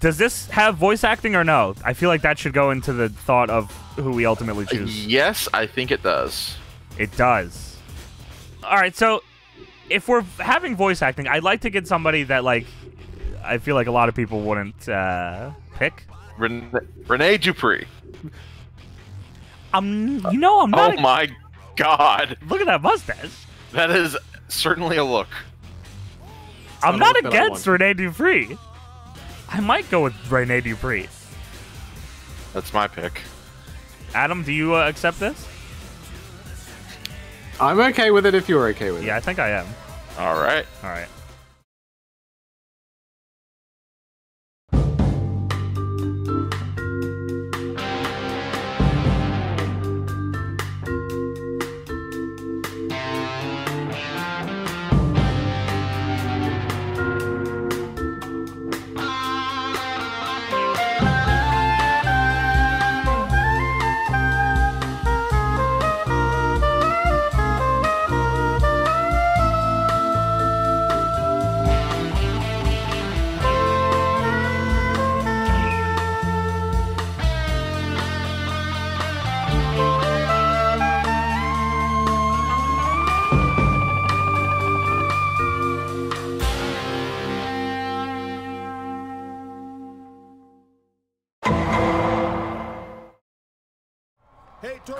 Does this have voice acting or no? I feel like that should go into the thought of who we ultimately choose. Yes, I think it does. It does. All right, so if we're having voice acting, I'd like to get somebody that, like, I feel like a lot of people wouldn't pick. Rene Dupree. You know, I'm not... Oh, my God. Look at that mustache. That is certainly a look. I'm not against Rene Dupree. I might go with Rene Dupree. That's my pick. Adam, do you accept this? I'm okay with it if you're okay with it. Yeah, I think I am. All right. All right.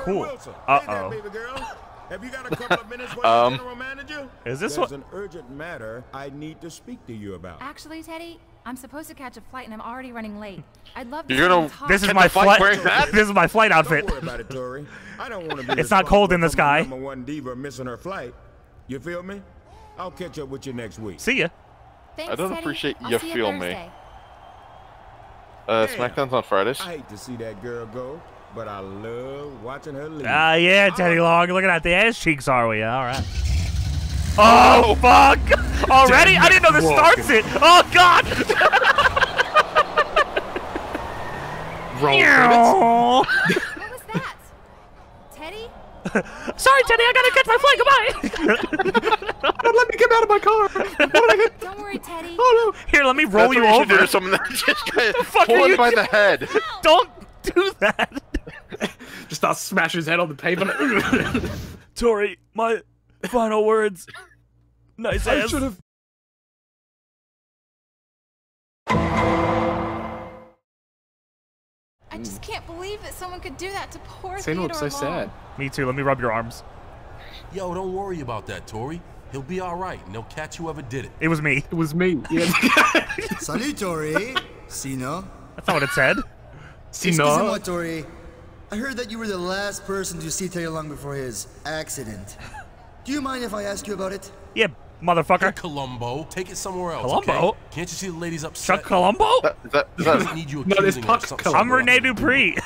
Cool. Uh-oh. Hey have you got a couple of minutes for the general manager? Is this what? There's an urgent matter I need to speak to you about. Actually, Teddy, I'm supposed to catch a flight and I'm already running late. I'd love to. You're gonna... This is my flight. This is my flight outfit. Don't worry about it, Tori. I don't want to be... It's not cold in the sky. Number one diva missing her flight. You feel me? I'll catch up with you next week. See ya. Thanks, I don't Teddy. Appreciate I'll you feel me. SmackDown's on Fridays. I hate to see that girl go. But I love watching her leave. Ah, yeah, Teddy Long. Look at that. The ass cheeks are we. All right. Oh, fuck. Already? I didn't know this starts it. Oh, God. Roll credits. What was that? Teddy? Sorry, Teddy. I got to catch my flight. Goodbye. Don't let me get out of my car. Don't worry, Teddy. Oh, no. Here, let me roll you over. Or something. Just pull it by the head. Don't do that. Just start smashing his head on the pavement. Tori, my final words. Nice ass. I should have. I just can't believe that someone could do that to poor Theodore Long. Looks so sad. Me too. Let me rub your arms. Yo, don't worry about that, Tori. He'll be all right, and they'll catch whoever did it. It was me. It was me. Yeah. Salut, Tori. Sino. That's not what it said. Excuse me, Tori. I heard that you were the last person to see Teddy Long before his accident. Do you mind if I ask you about it? Yeah, motherfucker. Hey, Columbo, take it somewhere else. Columbo? Okay? Can't you see the ladies upset? Chuck Columbo? That need you accusing no, I'm Rene Dupree.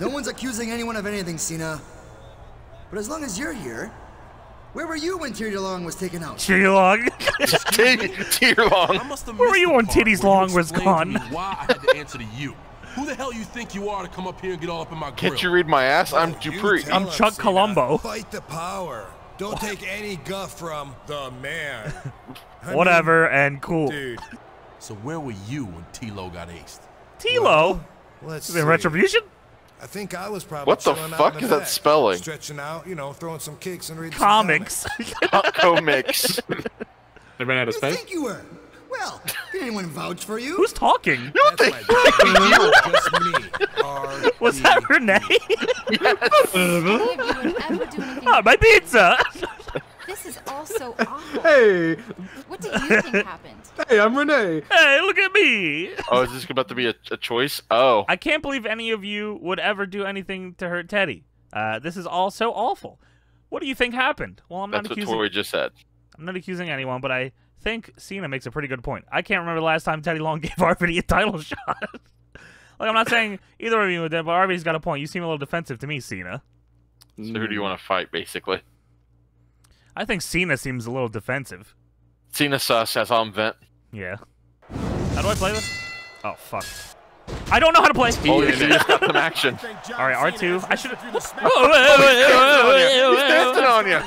No one's accusing anyone of anything, Cena. But as long as you're here, where were you when Teddy Long was taken out? Teddy Long? Teddy Long. Where were you when Teddy Long was gone? Why I had to answer to you. Who the hell you think you are to come up here and get all up in my grill? Can't you read my ass? I'm Dupree. I'm Chuck Columbo. Fight the power. Don't take any guff from the man. Whatever and cool. Dude. So where were you when T-Lo got aced? T-Lo? Let's see. Retribution? I think I was probably... What the fuck is that spelling? Stretching out, you know, throwing some kicks and reading comics. Comics. They ran out of space? You think you were? Well, can anyone vouch for you? Who's talking? You think was that Renee? Yes. Oh, my pizza! This is all so awful. Hey! What do you think happened? Hey, I'm Renee. Hey, look at me! Oh, is this about to be a choice? Oh. I can't believe any of you would ever do anything to hurt Teddy. This is all so awful. What do you think happened? Well, I'm not accusing... That's what Tori just said. I'm not accusing anyone, but I think Cena makes a pretty good point. I can't remember the last time Teddy Long gave RVD a title shot. Like, I'm not saying either of you would, but RVD's got a point. You seem a little defensive to me, Cena. So who do you want to fight, basically? I think Cena seems a little defensive. Cena sus, that's all I'm vent. Yeah. How do I play this? Oh, fuck. I don't know how to play. Oh, you just got some action. All right, R2. I should have... Oh, he's dancing on you.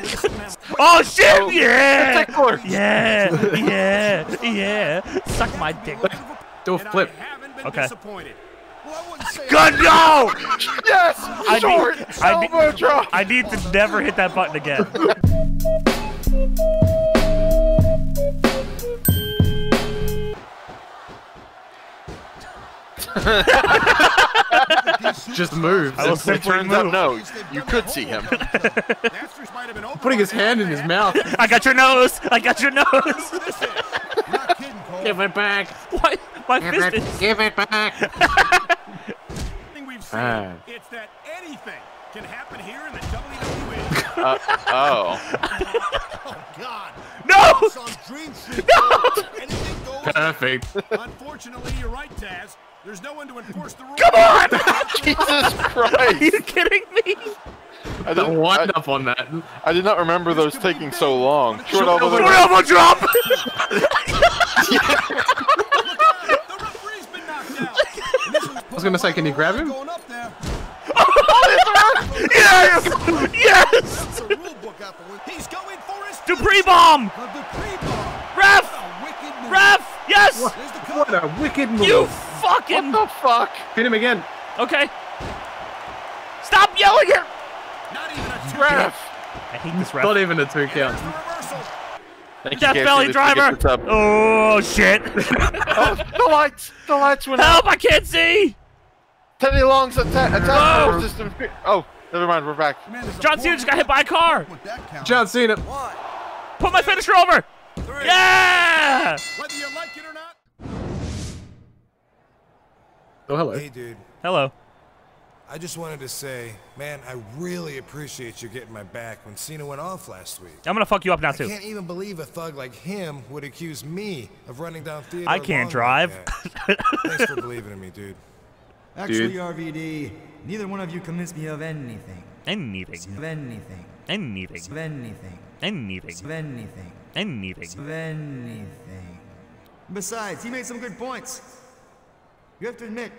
Oh, shit! Oh, yeah! Yeah! Yeah! Yeah! Suck my dick. Do a flip. been disappointed. Well, good go! Yes! I need to never hit that button again. Just moves. I will simply move. No, you could see him. Putting his hand in his mouth. I got your nose! I got your nose! Give it back! What? My give it back! It's that anything can happen here in the WWE. Oh God! No! No! Perfect. Unfortunately, you're right, Taz. There's no one to enforce the rules. Come on! Jesus Christ! Are you kidding me? I didn't wind up on that. I did not remember those taking so long. Short elbow drop! I was gonna say, can you grab him? Yes! Yes! Dupree bomb! Ref! Ref! Yes! What a wicked move! You fucking! What the fuck? Hit him again. Okay. Stop yelling here! Not even a ref. I hate this ref. Not even a two count. Death Valley driver! Oh shit! Oh, the lights went out. Help! I can't see. Teddy Long's attack system. Oh, never mind. We're back. John Cena just got hit by a car. John Cena. Put my finisher over. Yeah! Whether you like it or not. Oh, hello. Hey, dude. Hello. I just wanted to say, man, I really appreciate you getting my back when Cena went off last week. I'm gonna fuck you up now, too. I can't even believe a thug like him would accuse me of running down theater. I can't drive. Like thanks for believing in me, dude. Actually, RVD, neither one of you convinced me of anything. Anything. Of anything. Anything. Of anything. Anything. Of anything. Anything. Of anything. Besides, he made some good points. You have to admit,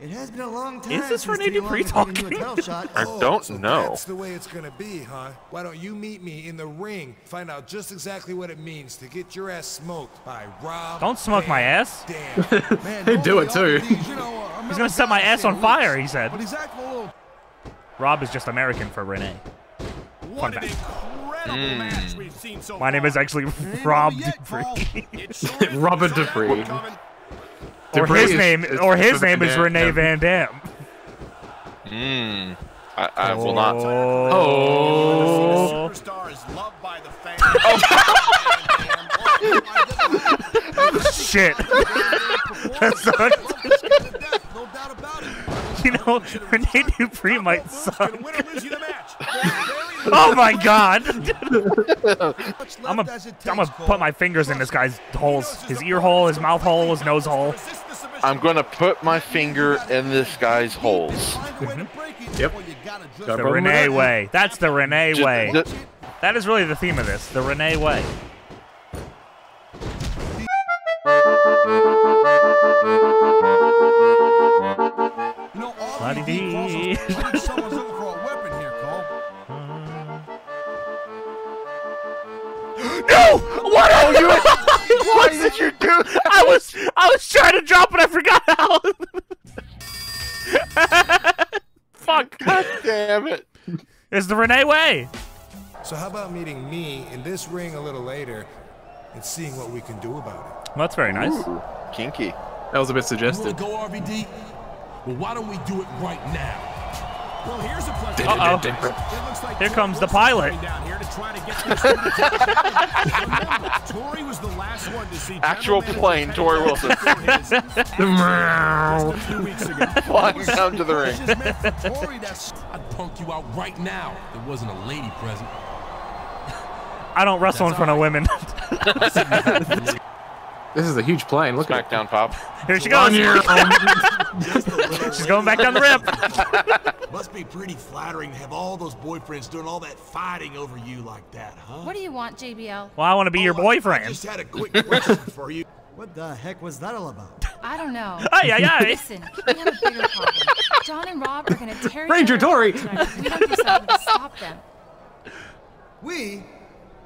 it has been a long time. Is this Rene Dupree talking? I don't know. That's the way it's gonna be, huh? Why don't you meet me in the ring? Find out just exactly what it means to get your ass smoked by Rob. Don't smoke my ass. Damn. Man, they do it too. He's gonna set my ass on fire. He said. Rob is just American for Rene. What an incredible match we've seen so far. My name is actually Rob Dupree. Robert Dupree. Or his name is Rene Van Dam. I will not. Oh. Shit. That's not. You know, Rene Dupree might suck. Oh my God! I'm gonna put my fingers in this guy's holes, his ear hole, his mouth hole, his nose hole. I'm gonna put my finger in this guy's holes. Yep. The Rene way. That's the Rene way. That is really the theme of this. The Rene way. No! What? Oh, you what did you do? I was trying to drop it. I forgot how. Fuck! God damn it! It's the Rene way. So how about meeting me in this ring a little later and seeing what we can do about it? Well, that's very nice. Ooh, kinky. That was a bit suggestive. Go RVD. Well, why don't we do it right now? Well, here's a pleasant like here comes the pilot. Actual plane, Tori Wilson. Flying down to the ring. I'd punk you out right now. There wasn't a lady present. I don't wrestle in front of women. This is a huge plane. Look at it. Down, Pop. Here she goes. She's going back down the ramp. Must be pretty flattering to have all those boyfriends doing all that fighting over you like that, huh? What do you want, JBL? Well, I want to be your boyfriend. I just had a quick question for you. What the heck was that all about? I don't know. Aye. Listen, we have a bigger problem. John and Rob are going to tear Ranger Dory. We don't do something to stop them. We?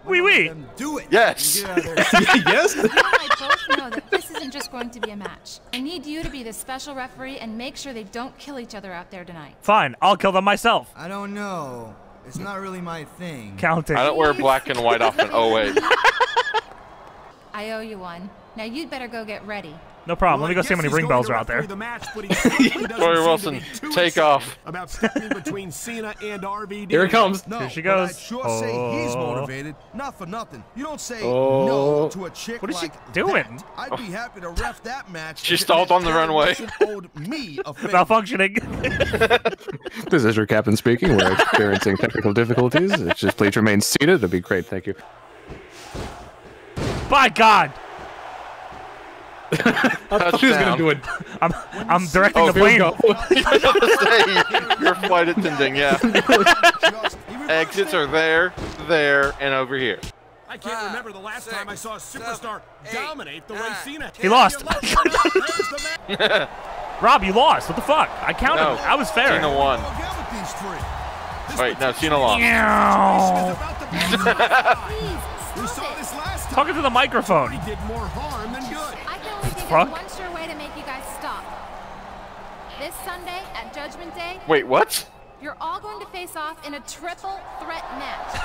Oui, oui. Do it. Yes. Yes. You and I both know that this isn't just going to be a match. I need you to be the special referee and make sure they don't kill each other out there tonight. Fine, I'll kill them myself. I don't know. It's not really my thing. Counting. I don't wear black and white often. Oh wait. I owe you one. Now you'd better go get ready. No problem. Well, let me go see how many ring bells are out there. The match, Tori Wilson, take off. About stepping between Cena and RVD. Here it comes. No, here she goes. Say he's motivated, not for nothing. You don't say no to a chick. What is she doing? I'd be happy to ref that match. She stalled on the runway. Malfunctioning. This is your captain speaking. We're experiencing technical difficulties. Just please remain seated. It'd be great. Thank you. By God. She's gonna do it. I'm directing the plane. You're flight attending, yeah. Exits are there, and over here. I can't remember the last time I saw a superstar dominate the way Cena. He lost. Rob, you lost. What the fuck? I counted. No, I was fair. Cena won. Wait, no, Cena lost. Talking to the microphone. One sure way to make you guys stop. This Sunday at Judgment Day. Wait, what? You're all going to face off in a triple threat match.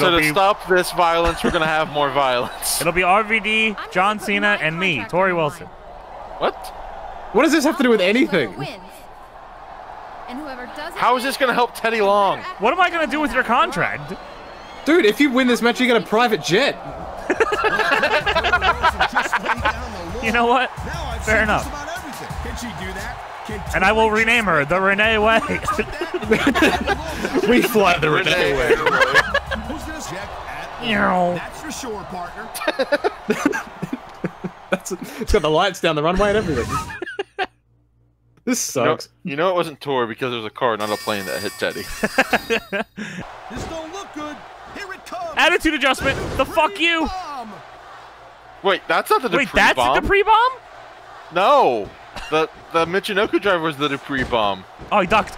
So to stop this violence, we're gonna have more violence. It'll be RVD, John Cena, and me, Tori Wilson. What? What does this have to do with anything? And whoever doesn't. How is this gonna help Teddy Long? What am I gonna do with your contract, dude? If you win this match, you get a private jet. You know what? Fair enough. Can she do that? And I will rename her the Rene Way. We fly the Rene Way. That's for sure, partner. It's got the lights down the runway and everything. This sucks. You know it wasn't Tor because there was a car, not a plane, that hit Teddy. This don't look good. Here it comes. Attitude adjustment. The fuck you. Wait, that's not the Dupree Bomb. Wait, that's the Dupree Bomb? No. The Michinoku driver was the Dupree Bomb. Oh, he ducked.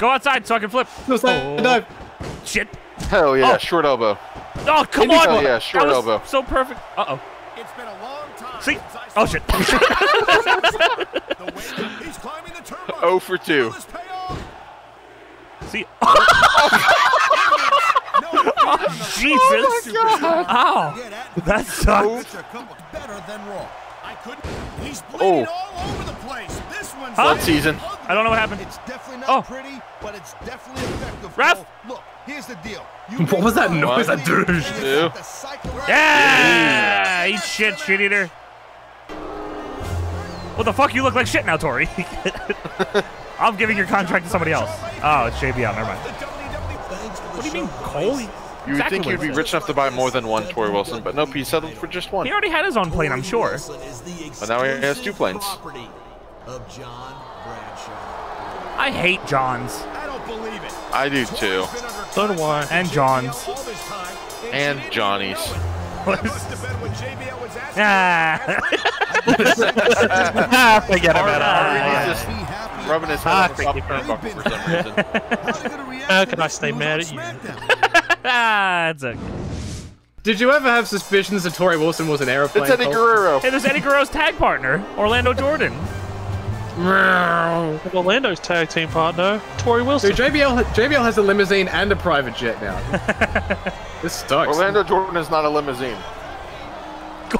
Go outside so I can flip. No, dive. Shit. Hell yeah, short elbow. Oh, come on. Hell yeah, short elbow. So perfect. Uh-oh. It's been a long time. See? Oh, shit. 0 for 2. See? Oh, Jesus! Oh my God. Ow! That sucks. Huh? That season. I don't know what happened. It's definitely not pretty, but it's definitely effective. Ref! Look, here's the deal. What was that noise? That douche. Yeah! Eat shit, shit eater. What the fuck? You look like shit now, Tori. I'm giving your contract to somebody else. Oh, it's JBL. Never mind. What do you mean, Cole? You would think he'd be rich enough to buy more than one, Tori Wilson, but nope, he settled for just one. He already had his own plane, I'm sure. But now he has 2 planes. I hate Johns. I don't believe it. I do too. So do I. And Johns. And Johnny's. Forget about it. Rubbing his head on the turnbuckle for some reason. How can I stay mad at you? It's okay. Did you ever have suspicions that Tori Wilson was an aeroplane? It's Eddie Guerrero. Hey, there's Eddie Guerrero's tag partner, Orlando Jordan. Orlando's tag team partner, Tori Wilson. Dude, JBL has a limousine and a private jet now. This sucks. Orlando Jordan is not a limousine.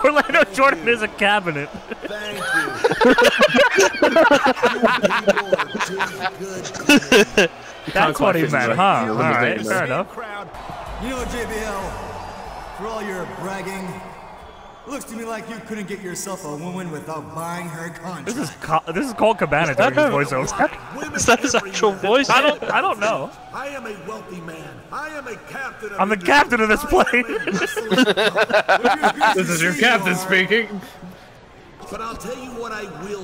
Orlando Jordan is a cabinet. Thank you. That's what he meant, huh? All right, fair enough. You know, JBL, for all your bragging, looks to me like you couldn't get yourself a woman without buying her contract. This is Cole Cabana doing his voiceover. Is that his actual voice? I don't know. I am a wealthy man. I am a captain. I'm the captain of this plane. This is your captain speaking. But I'll tell you what I will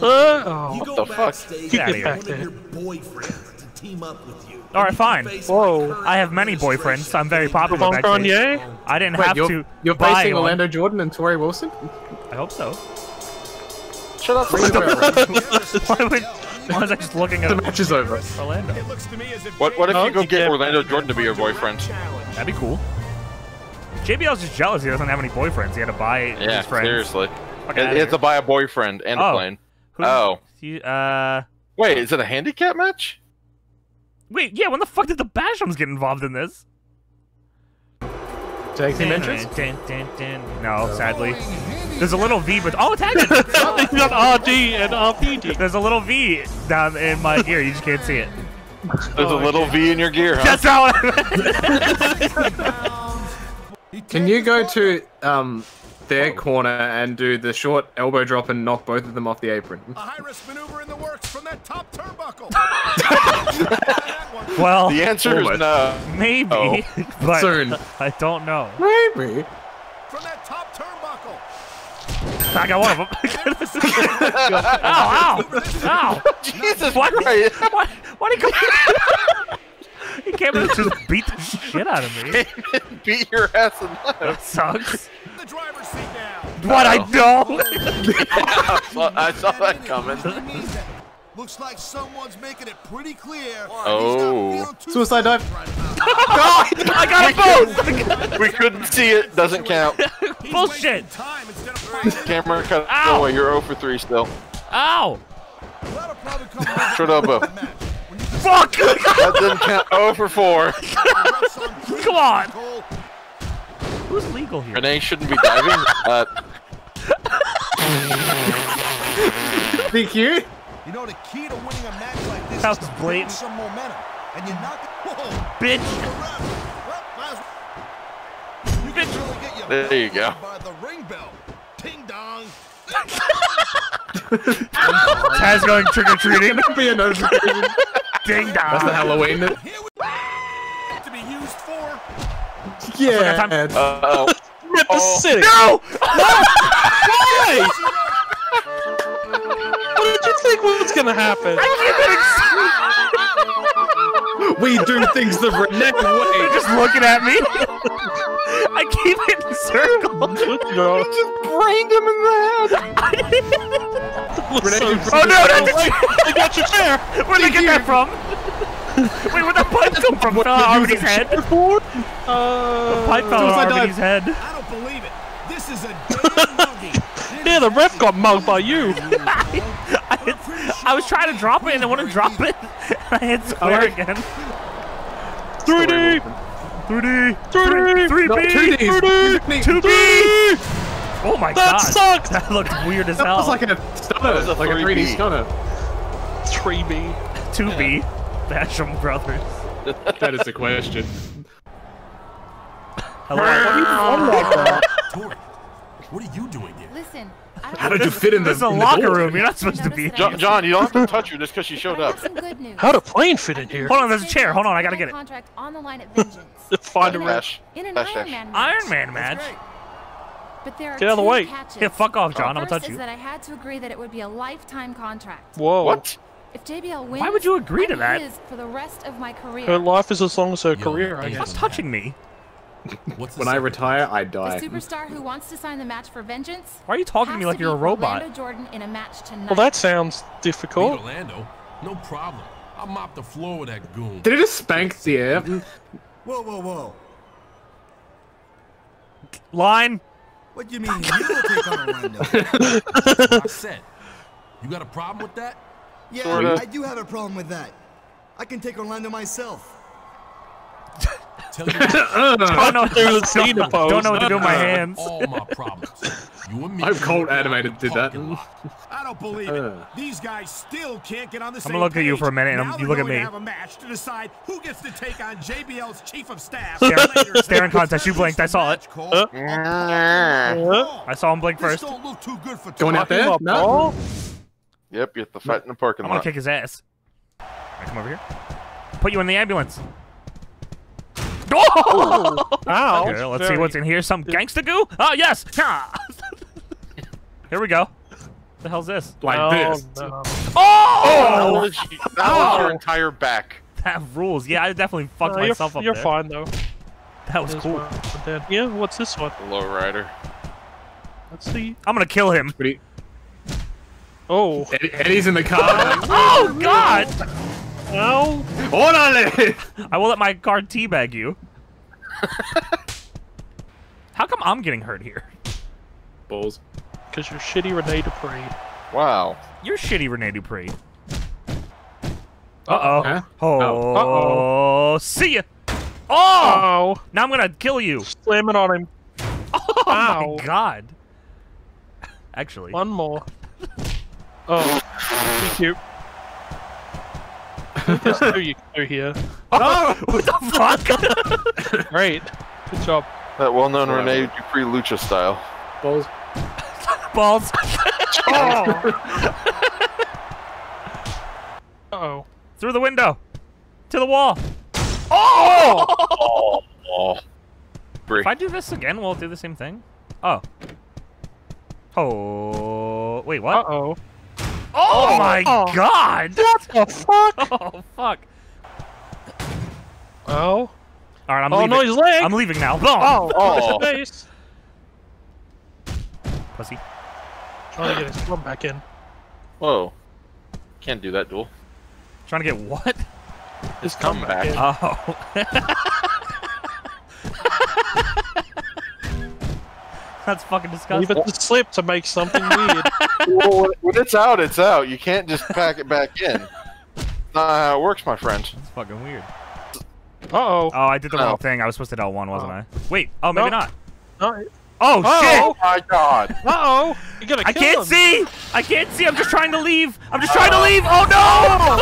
do. You go backstage and one of your boyfriends to team up with you. Alright, fine. Whoa. I have many boyfriends, so I'm very popular backstage. I didn't have to You're facing Orlando Jordan and Tori Wilson? I hope so. Shut up. Why would Why was I just looking at the match is over? Orlando. What if you go get Orlando Jordan to be your boyfriend? That'd be cool. JBL's just jealous. He doesn't have any boyfriends. He had to buy his friends. Seriously. He had to buy a boyfriend and a plane. Wait, is it a handicap match? Wait, yeah, when the fuck did the Bashams get involved in this? Tag team entrance? No, sadly. There's a little V, but oh, it's happening! It's got RD and RPG. There's a little V down in my gear. You just can't see it. There's a little V in your gear, huh? That's how I Can you go to their corner and do the short elbow drop and knock both of them off the apron? A high-risk maneuver in the works from that top turnbuckle. Well, the answer is no. Maybe, but soon. I don't know. Maybe. From that top turnbuckle. I got one of them. Ow! Ow! Ow! Jesus Christ! Why did he go? He came in and just beat the shit out of me. Beat your ass and left. That sucks. The driver's seat now. What I know? I saw that coming. Looks like someone's making it pretty clear. Oh. Suicide dive. I got both. We couldn't see it. Doesn't count. Bullshit. Camera cut. Ow. Away. You're 0 for 3 still. Ow. Short elbow. Fuck! That doesn't count. 0 for 4. Come on. Who's legal here? Rene shouldn't be diving. DQ? You know the key to winning a match like this is to build some momentum, and you knock it. Bitch! You bitch! Really get your there you go. By the ring bell. Ding dong. Taz going trick or treating. Be a notification. Ding dong. That's the Halloween. Here we to be used for. Yeah. Uh-oh. Rip the city. No! Why? What did you think was gonna happen? I keep we do things the Rene way. You're just looking at me. I keep it in circles. You just brained him in the head. Rene, oh no! That's I got your chair. Where'd they get that from? Wait, where'd that pipe come from? RVD's head? The pipe fell on RVD's head. I don't believe it. This is a damn monkey. Yeah, the ref got mugged by you. I was trying to drop it and I wouldn't drop it. I hit square again. 3D! 3D! 3D! 3B! 2D! 2B! Oh my god. That sucked! That looked weird as hell. That was like a stunner. Like a 3D stunner. 3B. 2B. Basham Brothers. That is the question. Hello? What are you doing here? Listen. How did you fit in this locker room? You're not supposed to be here. John, you don't have to touch her just because she showed up. How'd a plane fit in here? Hold on, there's a chair. Hold on, I gotta get it. Find a rash. Iron Man match? But there are get out of the way. Yeah, fuck off, John. I'm gonna touch you. I had to agree that it would be a lifetime contract. Whoa. What? If JBL wins, why would you agree to that? For the rest of my career. Her life is as long as her career, I guess. Stop touching me. What's when I retire, I die. The superstar who wants to sign the match for vengeance. Why are you talking to me like you're a robot? In a match well, that sounds difficult. Orlando, no problem. I'll mop the floor with that goon. Did it just spank the air? Whoa, whoa, whoa. Line. What do you mean? You don't take on Orlando. I said. You got a problem with that? Yeah, sorta. I do have a problem with that. I can take Orlando myself. Tell you don't know what to do with my hands. All my problems. You and me. I'm cold animated did that. I don't believe it. These guys still can't get on the same page. I'm gonna look at you for a minute, and you look at me. Have a match to decide who gets to take on JBL's chief of staff. Staring contest. You blinked. I saw it. I saw him blink first. Don't look too good for going out there. No. Yep, you have to fight in the parking lot. I'm gonna kick his ass. Right, come over here. Put you in the ambulance. Oh! Ow. Okay, let's see what's in here. Some gangsta goo? Oh, yes! Here we go. What the hell's this? Like this. No. Oh! Oh! That was your entire back. That rules. Yeah, I definitely fucked myself up there. You're fine, though. That was cool. Yeah, what's this one? Low rider. Let's see. I'm gonna kill him. Oh. Eddie's in the car. Oh, God! No. Orale! I will let my guard teabag you. How come I'm getting hurt here? Bulls. Because you're shitty Rene Dupree. Wow. You're shitty Rene Dupree. Uh-oh. Huh? Oh. No. Uh-oh. See ya! Oh! Uh-oh. Now I'm gonna kill you. Slam it on him. Oh, ow. My God. Actually. One more. Oh. Thank you. There's two you can do here. Oh! What the fuck? Great. Good job. That well-known Rene Dupree Lucha style. Balls. Balls. Oh. Uh-oh. Through the window. To the wall. Oh! Oh. If I do this again, will it do the same thing? Oh. Oh. Wait, what? Uh-oh. Oh my God! What the fuck? Oh, fuck. Oh. Alright, I'm leaving. Oh, no, he's late! I'm leaving now. Oh, oh. Nice. Pussy. Trying to get his club back in. Whoa. Can't do that duel. Trying to get what? His comeback. Oh. That's fucking disgusting. Leave it to slip to make something weird. Well, when it's out, it's out. You can't just pack it back in. That's not how it works, my friend. That's fucking weird. Uh-oh. Oh, I did the wrong thing. I was supposed to L1, wasn't I? Wait. Oh, maybe not. No. Oh, shit! Oh, my God. Uh-oh. You're gonna kill him. I can't see! I can't see! I'm just trying to leave! I'm just trying to leave! Oh, no!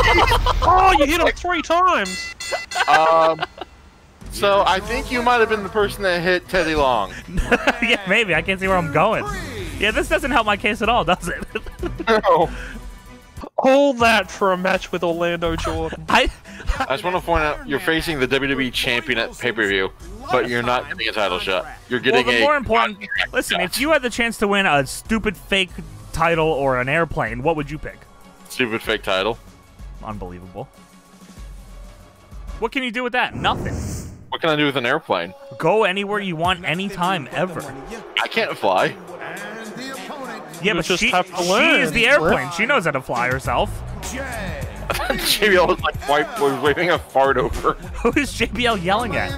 Oh, you hit him 3 times! So, I think you might have been the person that hit Teddy Long. Yeah, maybe. I can't see where I'm going. Yeah, this doesn't help my case at all, does it? No. Hold that for a match with Orlando Jordan. I just want to point out, you're facing the WWE champion at pay-per-view, but you're not getting a title shot. You're getting a... more important... Listen, if you had the chance to win a stupid fake title or an airplane, what would you pick? Stupid fake title. Unbelievable. What can you do with that? Nothing. What can I do with an airplane? Go anywhere you want, anytime, ever. I can't fly. Yeah, but just she is the airplane. She knows how to fly herself. JBL was like waving a fart over. Who is JBL yelling at?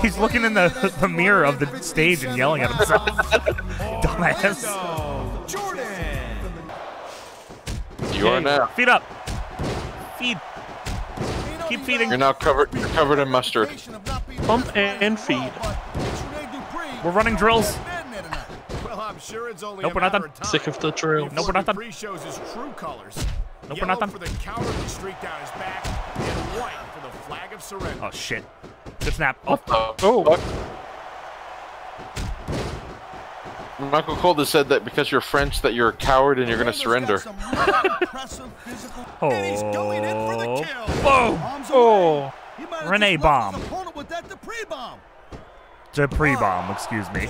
He's looking in the mirror of the stage and yelling at himself. Dumbass. Jordan. You are now. Feet up. Feet. Keep feeding. You're now covered. You're covered in mustard. Pump and feed. We're running drills. Nope, we're not done. Sick of the drill. Nope, we're not done. Nope, we're not done. Oh shit! Good snap. Oh. Michael Cole said that because you're French, that you're a coward and you're going to surrender. Oh. Oh. Rene Bomb. Dupree Bomb, excuse me.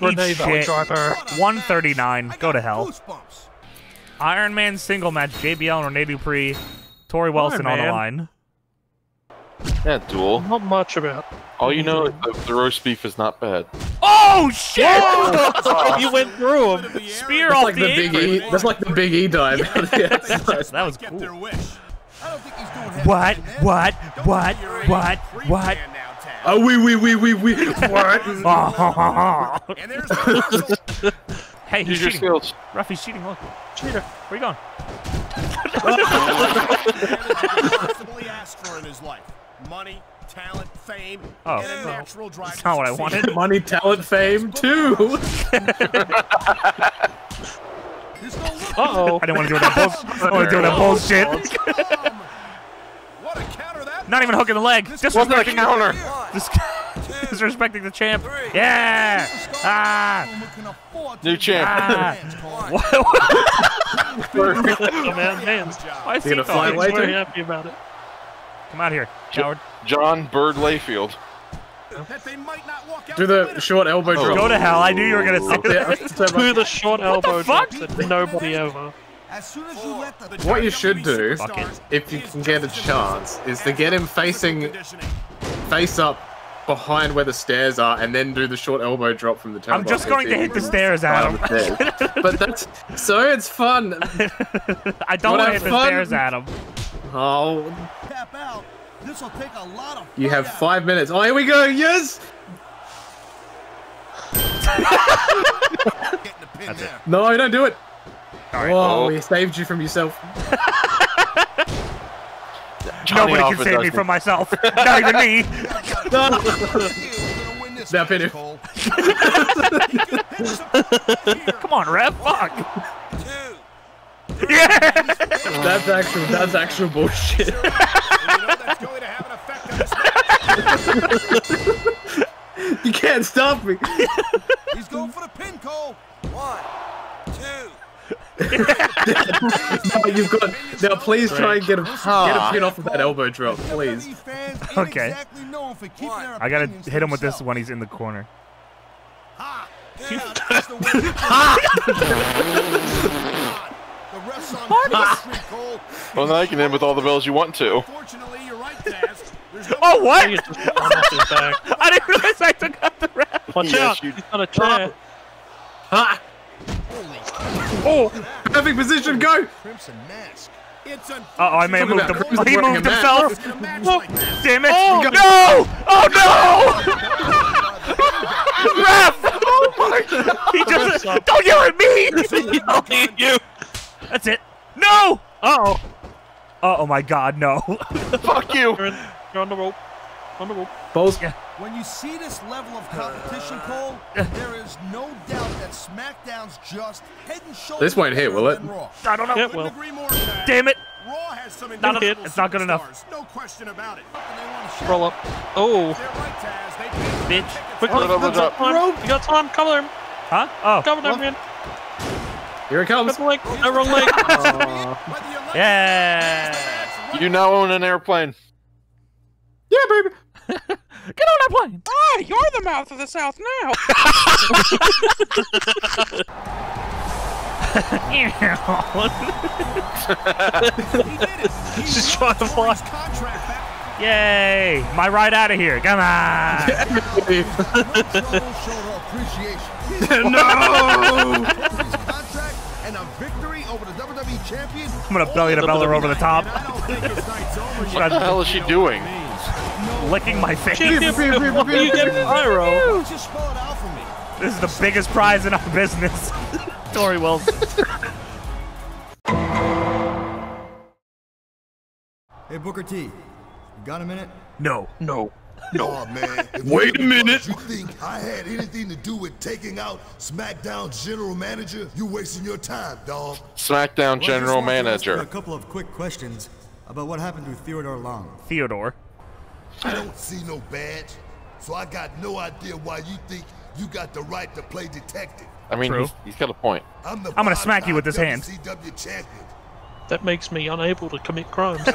Rene Driver. 139. Go to hell. Iron Man single match. JBL and Rene Dupree. Tori Wilson on the line. That duel. Not much about. All you know is the roast beef is not bad. Oh shit! You went through him. Spear off the Big E. That's like the Big E dive. That was cool. What? What? What? What? What? Oh, we. What? Hey, he's cheating. Ruff, he's cheating. Look, cheater. Where are you going? Possibly asked for in his life. Money, talent, fame, and a natural drive. That's not what I wanted. Money, talent, fame, too. I didn't want to do that bullshit. What a counter that! Not even hooking the leg. Disrespecting counter. Disrespecting the champ. Yeah. Ah. New champ. Ah. Oh, man, hands. Why is he very happy about it? Come out here, coward. John Bird Layfield. Do the short elbow drop. Go to hell, I knew you were going to say that. Do the short elbow drop that nobody ever. What you should do, if you can get a chance, is to get him face up behind where the stairs are and then do the short elbow drop from the turnbuckle. I'm just going to hit the stairs, Adam. But that's... So it's fun. I don't want to hit the stairs, Adam. Oh. Tap out. This will take a lot of... You have 5 minutes. Oh, here we go. Yes! That's it. No, don't do it. Right. Whoa, oh. He saved you from yourself. Nobody can save me from myself. Not even me. No. Now pin him. Come on, ref. Fuck. Yeah. That's actual bullshit. You can't stop me. He's going for the pin, Cole. 1, 2. No, you've got now. Please try and get a pin off of that elbow drop, please. Okay. I gotta hit him with this when he's in the corner. Well, now you can end with all the bells you want to. Oh, what? I didn't realize I took out the ref. Watch out! He's on a chair. Ha! Oh, perfect position, go! Uh-oh, I may have moved him. Oh, he moved himself! Oh, damn it! Oh, no! Oh, no! Ref! Oh, my God! He just... Don't yell at me! He yelled at you! That's it. No! Uh-oh. Oh, my God, no. Fuck you! You're on the rope. On the rope. Both. Yeah. When you see this level of competition, Cole, there is no doubt that SmackDown's just head and shoulders. This won't hit, will it? I don't know. It will. Damn it! Raw has some not hit. It's not good enough. No question about it. Roll up. Oh. Bitch. Quickly. Oh, you got time. Cover him. Huh? Oh. Cover him, man. Here it comes. Double leg. Double leg. Yeah. You now own an airplane. Yeah, baby. Get on that plane! Ah, you're the mouth of the South now! She's trying to fly. Yay! My ride out of here, come on! No! I'm gonna belly to belly over the top. What the hell is she doing? Licking my face. This is the biggest prize in our business. Tori Wilson. Hey, Booker T, you got a minute? No. No. No. Oh, man. Wait a minute. You think I had anything to do with taking out SmackDown's general manager? You wasting your time, dog. SmackDown general manager. A couple of quick questions about what happened to Theodore Long. Theodore. I don't see no badge, so I got no idea why you think you got the right to play detective. I mean, he's got a point. I'm gonna smack you with this hand. That makes me unable to commit crimes.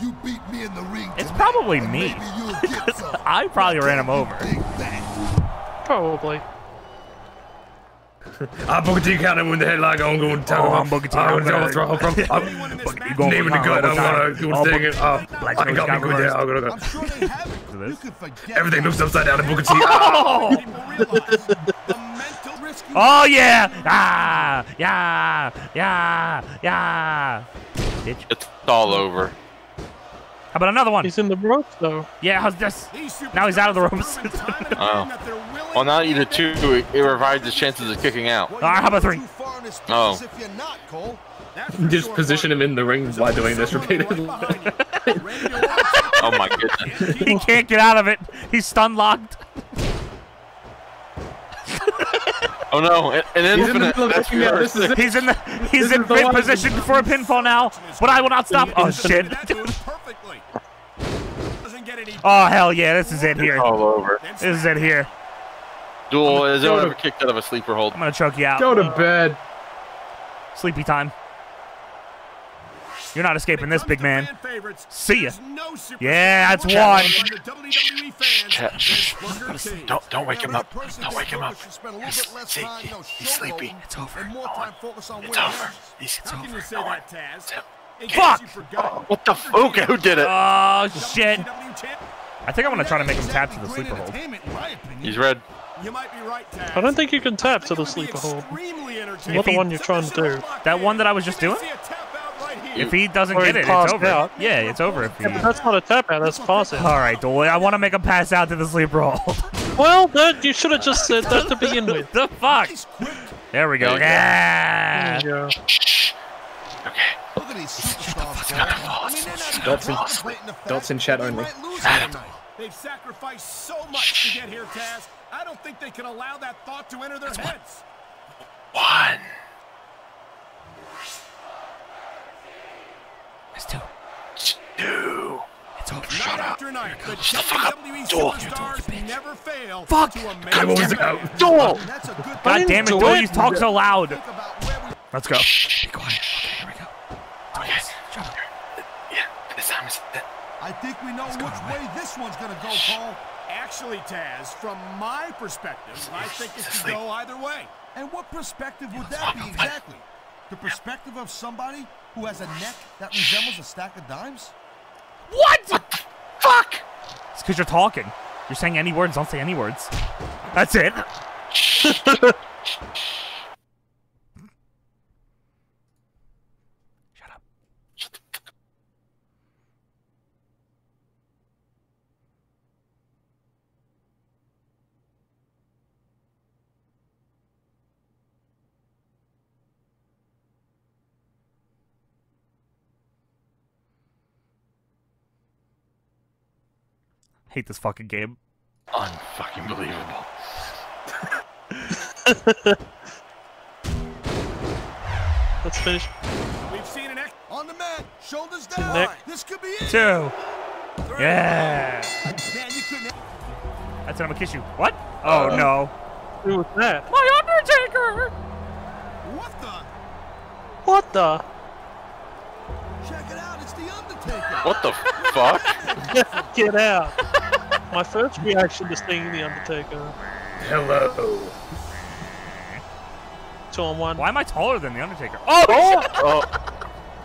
You beat me in the ring. It's probably me. I probably ran him over. Probably. I'm Booker T. Counting with the headlock. I'm going to tell him. I'm Booker T. I'm going to throw him. I'm naming the good. I'm going to do it. I got me good there. I'm going to go. Everything looks upside down to Booker T. Oh, yeah. Ah, yeah. Yeah. Yeah. Bitch. It's all over. How about another one? He's in the ropes, though. Yeah, how's this? Now he's out of the ropes. Oh. Well, now either two, it revives his chances of kicking out. All right, how about three? Oh. Just position him in the ring by doing this repeatedly. Oh, my goodness. He can't get out of it. He's stun locked. Oh no! He's in pin position for a pinfall now, but I will not stop. Oh shit! Oh hell yeah! This is it here. All over. This is it here. Duel is ever kicked out of a sleeper hold. I'm gonna choke you out. Go to bed. Sleepy time. You're not escaping this, big man. See ya. Yeah, that's one. Don't wake him up. Don't wake him up. He's sleepy. It's over. It's over. It's over. Fuck! What the fuck? Okay, who did it? Oh, shit. I think I want to try to make him tap to the sleeper hold. He's red. I don't think you can tap to the sleeper hold. Not the one you're trying to do. That one that I was just doing? If he doesn't get it, it's over. Yeah, it's over. If he... That's not a tap out, that's passing. Alright, Dooley, I want to make him pass out to the sleeper hold. Well, that, you should have just said that to begin with. The fuck? There we go. Yeah! There okay. Dots in chat only. They've sacrificed so much to get here, Taz. I don't think they can allow that thought to enter their heads. One. That's two. It's over. Shut up. Fuck. I was out. Duel. God damn it, Duel. You talk so loud. Let's go. Shh. Be quiet. Okay, here we go. Okay. Jump. Yeah. This time is it. I think we know which way this one's going to go, Paul. Actually, Taz, from my perspective, I think it could go either way. And what perspective would that be exactly? The perspective of somebody who has a neck that resembles a stack of dimes? What? What the fuck? It's because you're talking. You're saying any words, don't say any words. That's it. Hate this fucking game. Unfucking believable. Let's finish. We've seen an act on the mat. Shoulders down. This could be it. Two. Three. Yeah. Man, you couldn't. That's it. I'm gonna kiss you. What? Oh no. Who was that? My Undertaker. What the? What the? Check it out. It's the Undertaker. What the fuck? Get out. My first reaction to seeing the Undertaker. Hello. Two on one. Why am I taller than the Undertaker? Oh!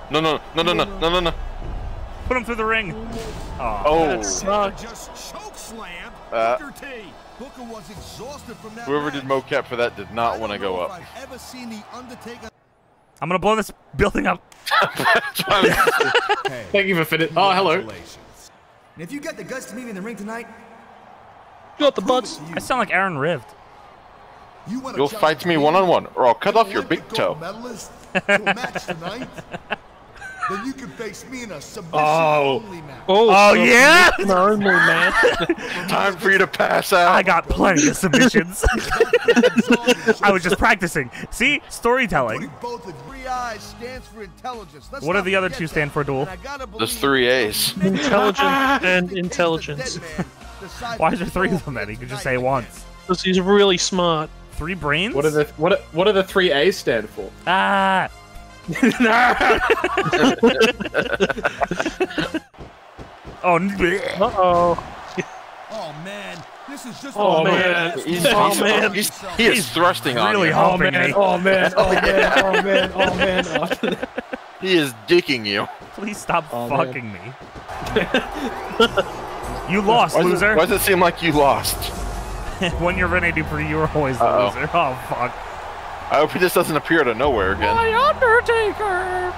No, no, no, no, no, no, no, no. Put him through the ring. Oh. That sucked. Just choke slam. Booker T. Booker was exhausted from that. Whoever did mocap for that did not want to go up. I've ever seen the Undertaker. I'm gonna blow this building up. Hey, thank you for fitting. Oh, hello. And if you got the guts to meet me in the ring tonight, you got the butts. I sound like Aaron Rived. You'll fight me one-on-one, or I'll cut off your big toe. Then you can face me in a submission-only match. Oh, yeah? Submission-only match. Time for you to pass out. I got plenty of submissions. I was just practicing. See? Storytelling. What do the other two stand for, Duel? There's three A's. Intelligence and intelligence. Why is there three of them, Eddie? You could just say once. Because he's really smart. Three brains? What do the three A's stand for? Ah... Oh man, this is just He is thrusting really on you. Oh man. He is dicking you. Please stop fucking me. You lost, loser. Why does it seem like you lost? When you're Rene Dupree, you're always the loser. Oh fuck. I hope he just doesn't appear out of nowhere again. My Undertaker!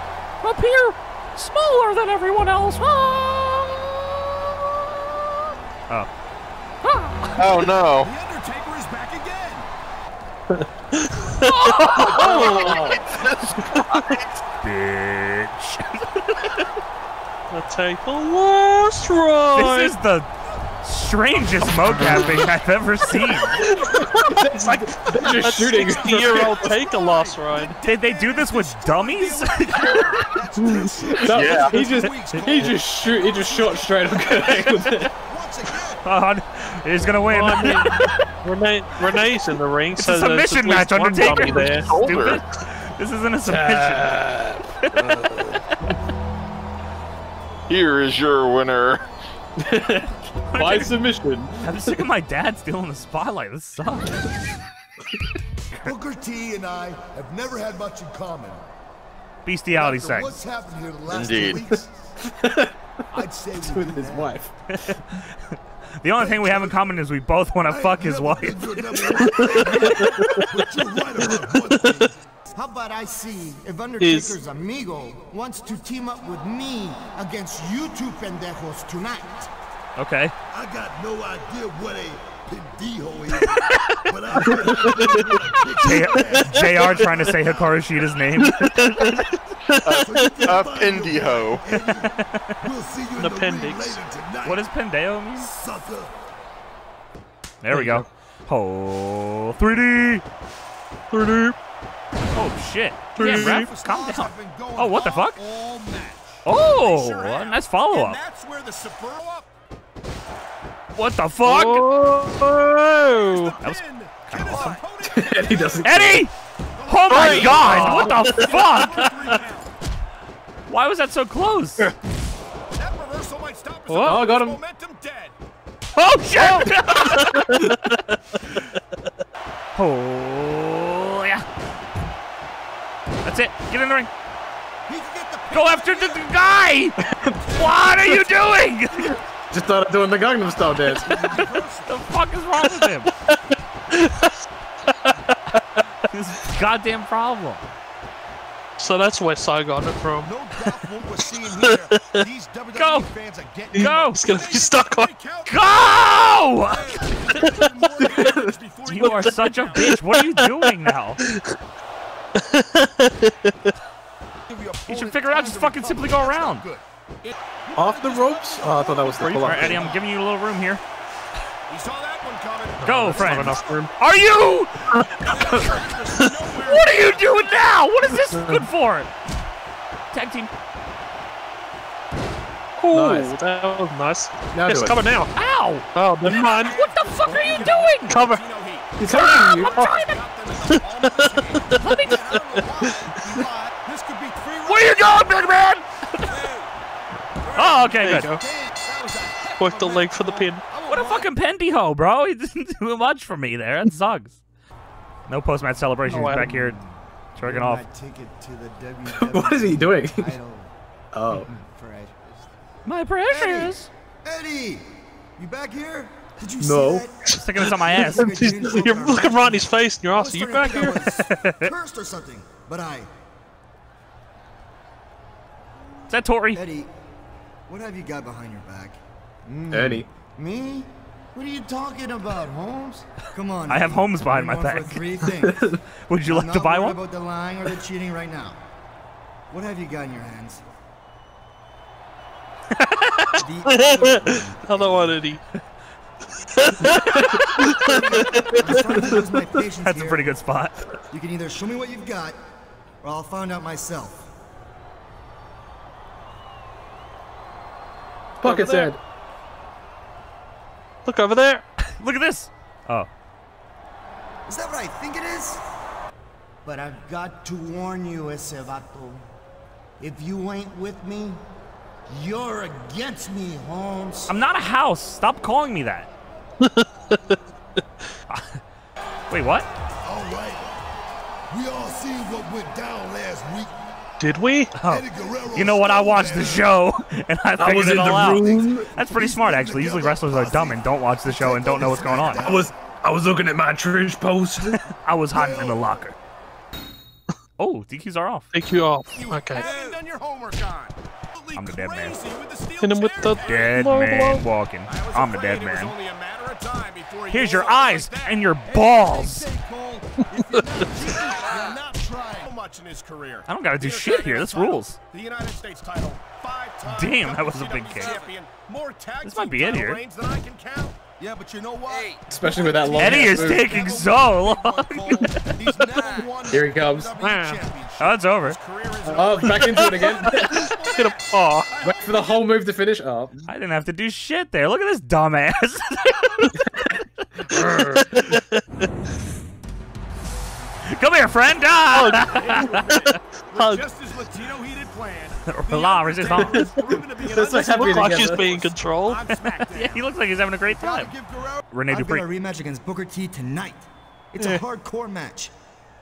Appear smaller than everyone else! Oh no! The Undertaker is back again! Bitch! I'll take the last ride! This is the strangest mocapping I've ever seen. It's like they're just shooting. 60-year-old take a loss ride. Did they do this with dummies? Yeah. He just shot straight on Kurt Angle. He's gonna win. Well, I mean, Renee's in the ring, it's so a submission match. Undertaker. There. Stupid. This isn't a submission. Here is your winner. By submission. I'm sick of my dad stealing the spotlight. This sucks. Booker T and I have never had much in common. bestiality sex. What's happened here the last Indeed. 2 weeks, I'd say with his wife. The only thing we have in common is we both want to fuck his wife. But you're right about one thing. How about I see if Undertaker's amigo wants to team up with me against you two pendejos tonight? Okay. I got no idea what a pendejo is, but I JR trying to say Hikaru Shida's name. A pendejo. We'll see you in the appendix. What does pendejo mean? Sucker. There we go. Oh, 3D. 3D. Oh shit! Yeah, ref, calm down. Oh, what the fuck? Oh, nice follow-up. What the fuck? Whoa. That was kind of awesome. Eddie doesn't. Eddie! Oh my god! What the fuck? Why was that so close? Oh, I got him. Oh shit! Oh yeah. That's it. Get in the ring. Go after the guy! What are you doing? Just started doing the Gangnam Style dance. What the fuck is wrong with him? This goddamn problem. So that's where Sai got it from. No doubt what we're seeing here. These WWE fans are getting go! He's gonna be stuck on. Go! You are such a bitch. What are you doing now? You should figure it out. Just fucking simply go around. Off the ropes? Oh, I thought that was the pull-up. All right, Eddie, I'm giving you a little room here. You saw that one coming. Go, friend. Are you? What are you doing now? What is this good for? Tag team. Oh, nice. That was nice. Now it's coming now. Ow! Oh, never mind. What the fuck are you doing? Cover. He's hurting you. I'm trying to... Let me... Where you going, big man? Oh, okay, there good. Go. Work the leg for the pin. What a fucking pendejo, bro. He didn't do much for me there. That sucks. No post-match celebrations back here. Jerking off. What is he doing? Oh. My precious. Eddie, you back here? Did you no. Sticking this on my ass. You're looking right in his face and you're asking, you back here? Cursed or something, but I... Is that Tori? Eddie, what have you got behind your back? Eddie. Me? What are you talking about, Holmes? Come on. I have Holmes behind my back. Three things. Would you like to buy one? I'm not worried about the lying or the cheating right now. What have you got in your hands? Hello, Eddie. That's a pretty good spot. You can either show me what you've got, or I'll find out myself. Pocket's head. Look over there. Look at this. Oh. Is that what I think it is? But I've got to warn you, ese vato. If you ain't with me, you're against me, Holmes. I'm not a house. Stop calling me that. Wait, what? All right. We all seen what went down last week. Did we? Oh. You know what? I watched the show and I was in the room. That's pretty smart, actually. Usually wrestlers are dumb and don't watch the show and don't know what's going on. I was looking at my trench post. I was hiding in the locker. Oh, DQs are off. DQ off. Okay. I'm the dead man. Hit him with the dead man walking. I'm the dead man. Here's your eyes and your balls. In his career. I don't gotta do shit here. This rules. The United States title, 5 times. Damn, that was a big kick. This might be it here. Yeah, but you know what? Especially with that long. Eddie is taking so long. Here he comes. Oh, it's over. Oh, back into it again. Oh. Wait for the whole move to finish up. I didn't have to do shit there. Look at this dumbass. Come here, friend! Ah! Oh, just as Latino heated planned. La resistance. That's so happy like he's being controlled. Yeah, he looks like he's having a great time. Rene Dupree. I've got a rematch against Booker T tonight. It's a hardcore match.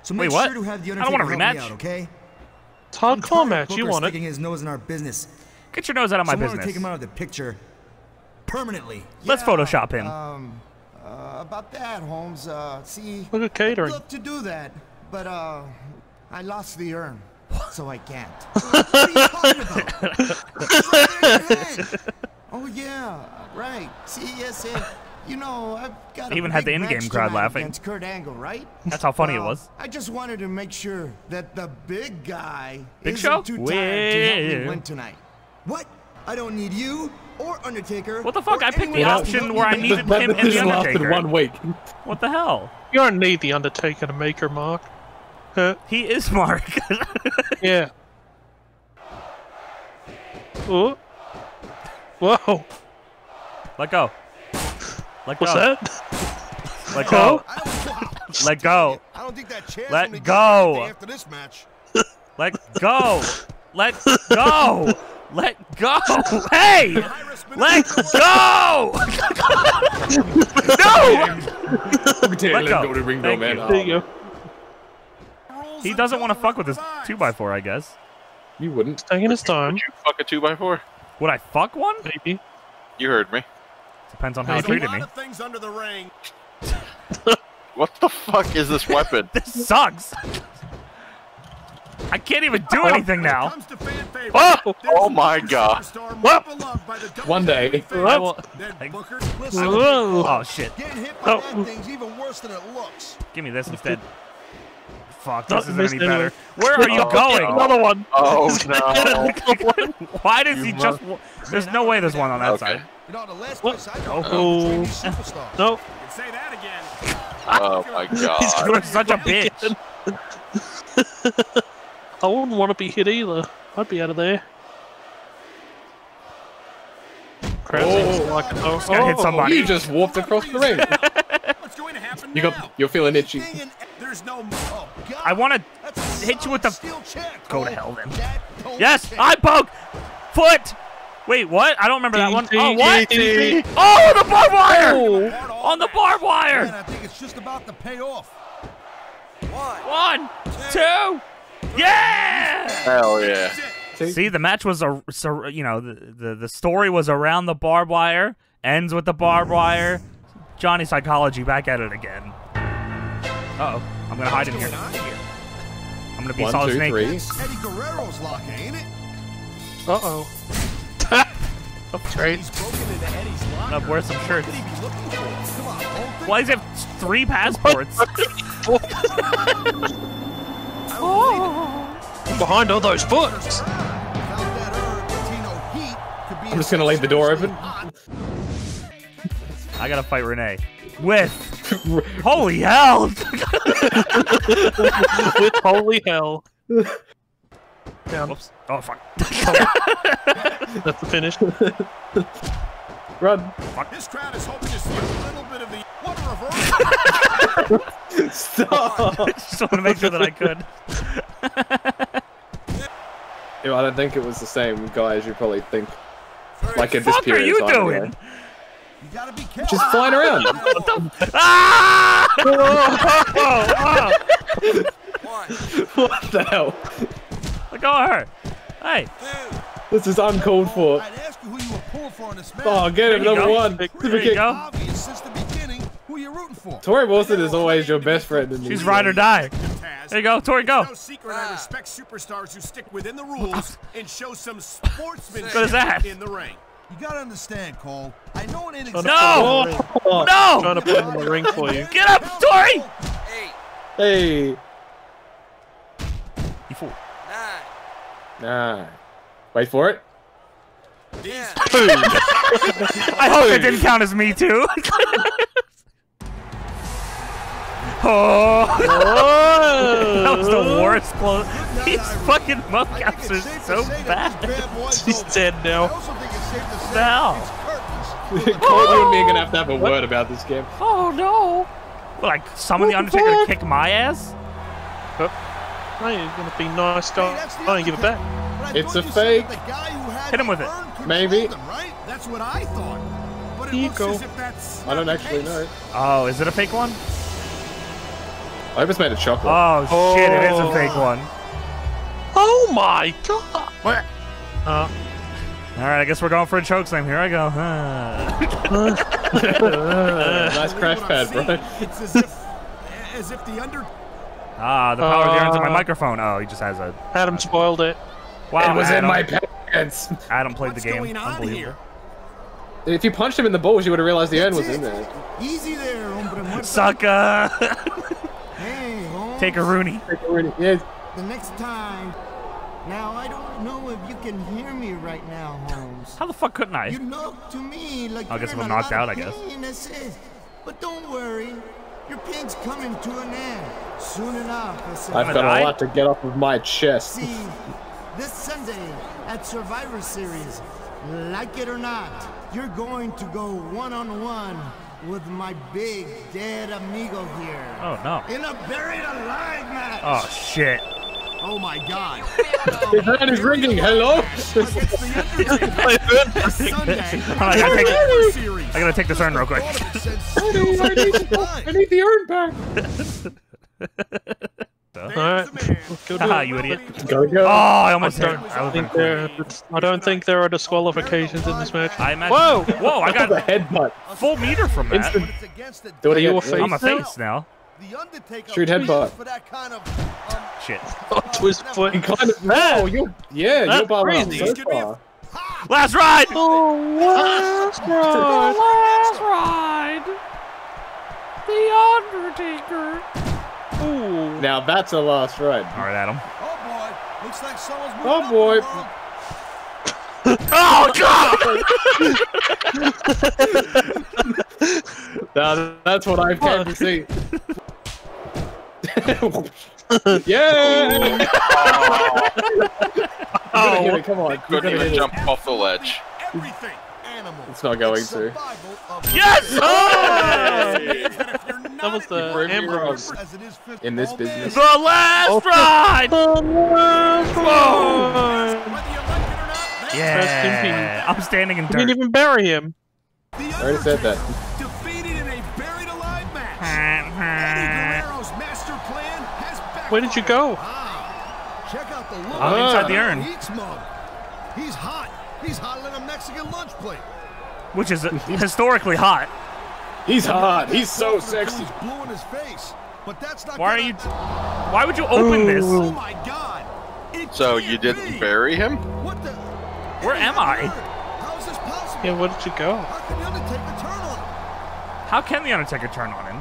So make sure to have the Undertaker help me out, okay? It's a hardcore match. You want it. Sticking his nose in our business. Get your nose out of my business. Take him out of the picture permanently. Let's Photoshop him. About that, Holmes. See, look at catering. I'd love to do that, but I lost the urn, so I can't. What are you talking about? It's right there in your hand. Oh yeah, right. CSA. You know, I've got. Even had the in-game crowd laughing. Against Kurt Angle, right? That's how funny it was. I just wanted to make sure that the big guy isn't too tired to help me win tonight. What? I don't need you or Undertaker. What the fuck? I picked the option where I needed him and the Undertaker. One week. What the hell? You don't need the Undertaker to make your mark. He is Mark. Yeah. Oh. Whoa. Let go. Let go. What's that? Let go. Let go. I don't think that chair's gonna get anything after this match. Let go. Let go. Let go. Hey! Let go! No! Let go. There you go. He doesn't want to fuck with his 2x4, I guess. You wouldn't. It's taking his time. Would you fuck a 2x4? Would I fuck one? Maybe. You heard me. Depends on how he treated me. What the fuck is this weapon? This sucks. I can't even do anything now. Oh! Oh my god. One day. Oh shit. Oh. Give me this instead. Fuck, this isn't any better. Where are you going? Another one. Oh no. Why does he just... There's no way there's one on that side. What? Oh. Nope. Oh my god. You're such a bitch. I wouldn't want to be hit either. I'd be out of there. Oh, hit somebody. You just warped across the ring. What's going to happen now? You're feeling itchy. I want to hit you with the... Go to hell then. Yes, I poke. Foot. Wait, what? I don't remember that one. Oh, what? Oh, the barbed wire! On the barbed wire! I think it's just about to pay off. 1, 2. Yeah! Hell yeah. See, the match was, you know, the story was around the barbed wire, ends with the barbed wire. Johnny Psychology back at it again. Uh-oh. I'm going to hide in here. I'm going to be Solid Snake. Eddie Guerrero's locking, ain't it? Uh-oh. Trade. I'll wear some shirts. Why does he have 3 passports? Oh. Behind all those books. I'm just gonna leave the door open. I gotta fight Rene. With holy hell! With holy hell. Down. Oops. Oh fuck. That's the finish. Run. Fuck. This crowd is hoping to see a little bit of the water. Stop. I just want to make sure that I could. You know, I don't think it was the same guy as you probably think. Like in this period of time. What the fuck are you doing? You gotta be careful. Just flying around. What the? Ah! Oh, oh, oh. What the hell? Look at her! Hey! This is uncalled for. I'd ask you who you were pulling for in this match. Oh, get him, number one. There you go. Since the beginning, who are you rooting for? Tori Wilson is always your best friend in the She's ride or die. There you go, Tori, go. It's no secret I respect superstars who stick within the rules and show some sportsmanship in the ring. You gotta understand, Cole. I know it ain't exactly. No! Oh, no! I'm trying to put him in the ring for you. Get up, Tori! Hey. Hey. You fool. Nah. Wait for it. Yeah. I hope that didn't count as me too. Oh. That was the worst close. These fucking mockups are so bad. She's dead now. Now. Cody and me are gonna have to have a word about this game. Oh no. Well, like summon the Undertaker to kick my ass. I ain't gonna be nice, guy. Hey, I ain't give it back. It's a fake. Hit him with it. Maybe. Them, right? That's what I thought. But it looks as if that's I don't actually know. Oh, is it a fake one? I just made a chocolate. Oh, shit! It is a fake one. Oh my god! What? Oh. Alright, I guess we're going for a chokeslam. Here I go. Nice crash pad, bro. It's as if the under... Ah, the power of the irons in my microphone. Oh, he just has a... Adam spoiled it. Wow, it was Adam. In my pants. Adam played the game. What's going on here? If you punched him in the balls, you would have realized the end was in there. Easy there, hombre. Sucker! Hey, Holmes. Take a Rooney. Take a Rooney, yes. The next time... Now, I don't know if you can hear me right now, Holmes. How the fuck couldn't I? You look to me like I guess I'm knocked out, I guess. But don't worry. Your pain's coming to an end. Soon enough. I've got a lot to get off of my chest. See, this Sunday at Survivor Series, like it or not, you're going to go one-on-one with my big dead amigo here. Oh, no. In a buried alive match. Oh, shit. Oh my god. His hand is ringing, hello? I gotta take this urn real quick. I need the urn back. Alright. Haha, you idiot. Go, go. Oh, I almost hit. I don't think there are disqualifications in this match. Whoa! Whoa, I got a headbutt. Full meter from that. Do it again. I'm a face now. Shoot headbutt. Shit. Oh, twist foot. Kind of, no, you, yeah, that's you're crazy. So far. Last ride! Oh, last ride! Last ride! The Undertaker! Ooh. Now that's a last ride. Alright, Adam. Oh boy! Looks like someone's moving. Oh boy! Oh god! Now, that's what I've come to see. Yeah! Oh, come on! Couldn't even jump off the ledge. Everything. It's not going to. Yes! Oh! That was the Ambrose. In this business. The last ride. The last ride. Yeah. I'm standing in dirt. You didn't even bury him. I already said that. Defeated in a buried alive match. Eddie Guerrero's master plan has backfired. Where did you go? Check out the look. I'm inside the urn. He's hot. He's hotter than a Mexican lunch plate. Which is historically hot. He's hot. He's so sexy. He's blue in his face, but that's not. Why are you? Why would you open this? Oh my god! So you didn't bury him? What the? Where am I? How is this possible? Yeah, where did you go? How can the Undertaker turn on him? How can the Undertaker turn on him?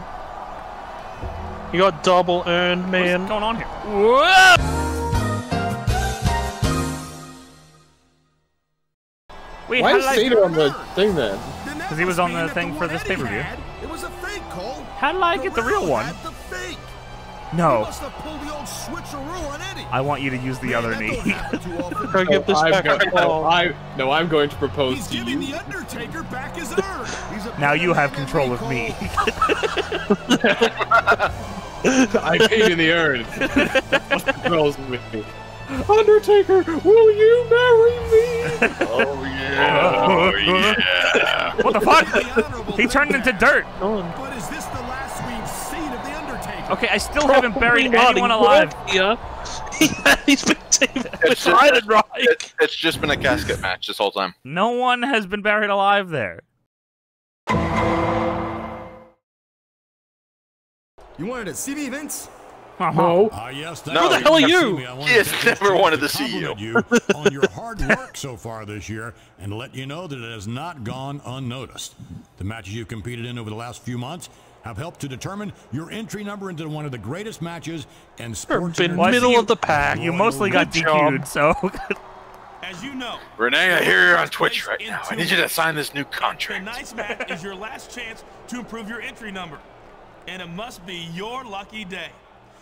You got double earned, man. What's going on here? Whoa! Wait, why is Cena on the thing then? Because he was on the thing for this pay-per-view. It was a fake, Cole. How did I get the real one? No. I want you to use the other knee. No, I'm going to propose to you. Now you have control of me. I paid in the urn. Controls with me. Undertaker, will you marry me? Oh yeah, oh yeah. What the fuck? He turned into dirt. But is this the last we've seen of the Undertaker? Okay, I still haven't buried anyone alive. Yeah. He's been it's just been a casket match this whole time. No one has been buried alive there. You wanted to see me, Vince? No. Yes, that no. Who the hell are you? He has never wanted to see you. On your hard work so far this year, and let you know that it has not gone unnoticed. The matches you've competed in over the last few months have helped to determine your entry number into one of the greatest matches in sports. Been middle of the pack. You mostly got DQ'd, so. As you know, Rene, I hear you're on Twitch right now. I need you to sign this new contract. The nice match is your last chance to improve your entry number, and it must be your lucky day.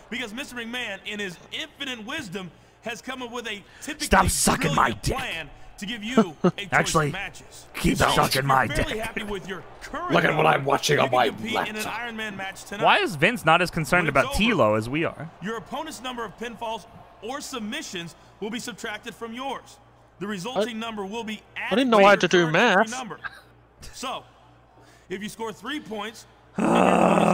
Because Mr. McMahon, in his infinite wisdom, has come up with a typically plan to give you a actually, matches. Keep so sucking my dick. Look at what I'm watching on my laptop. Why is Vince not as concerned about T-Lo as we are? Your opponent's number of pinfalls or submissions will be subtracted from yours. The resulting number will be added. I didn't know I had to do math. Number. So, if you score 3 points, and your opponent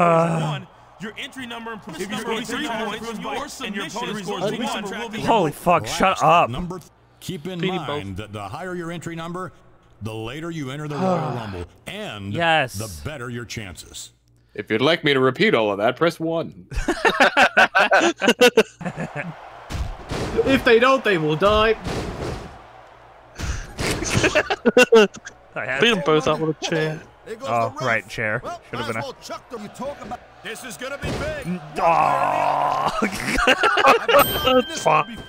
scores 1. Your entry number and position number will be 3 points, and your opponent scores 1. Holy fuck, shut up. Keep in mind that the higher your entry number, the later you enter the Royal Rumble, and the better your chances. If you'd like me to repeat all of that, press 1. If they don't, they will die. Beat them both up with a chair. Oh, right, chair. Should have been a... This is gonna be big. Oh, fine.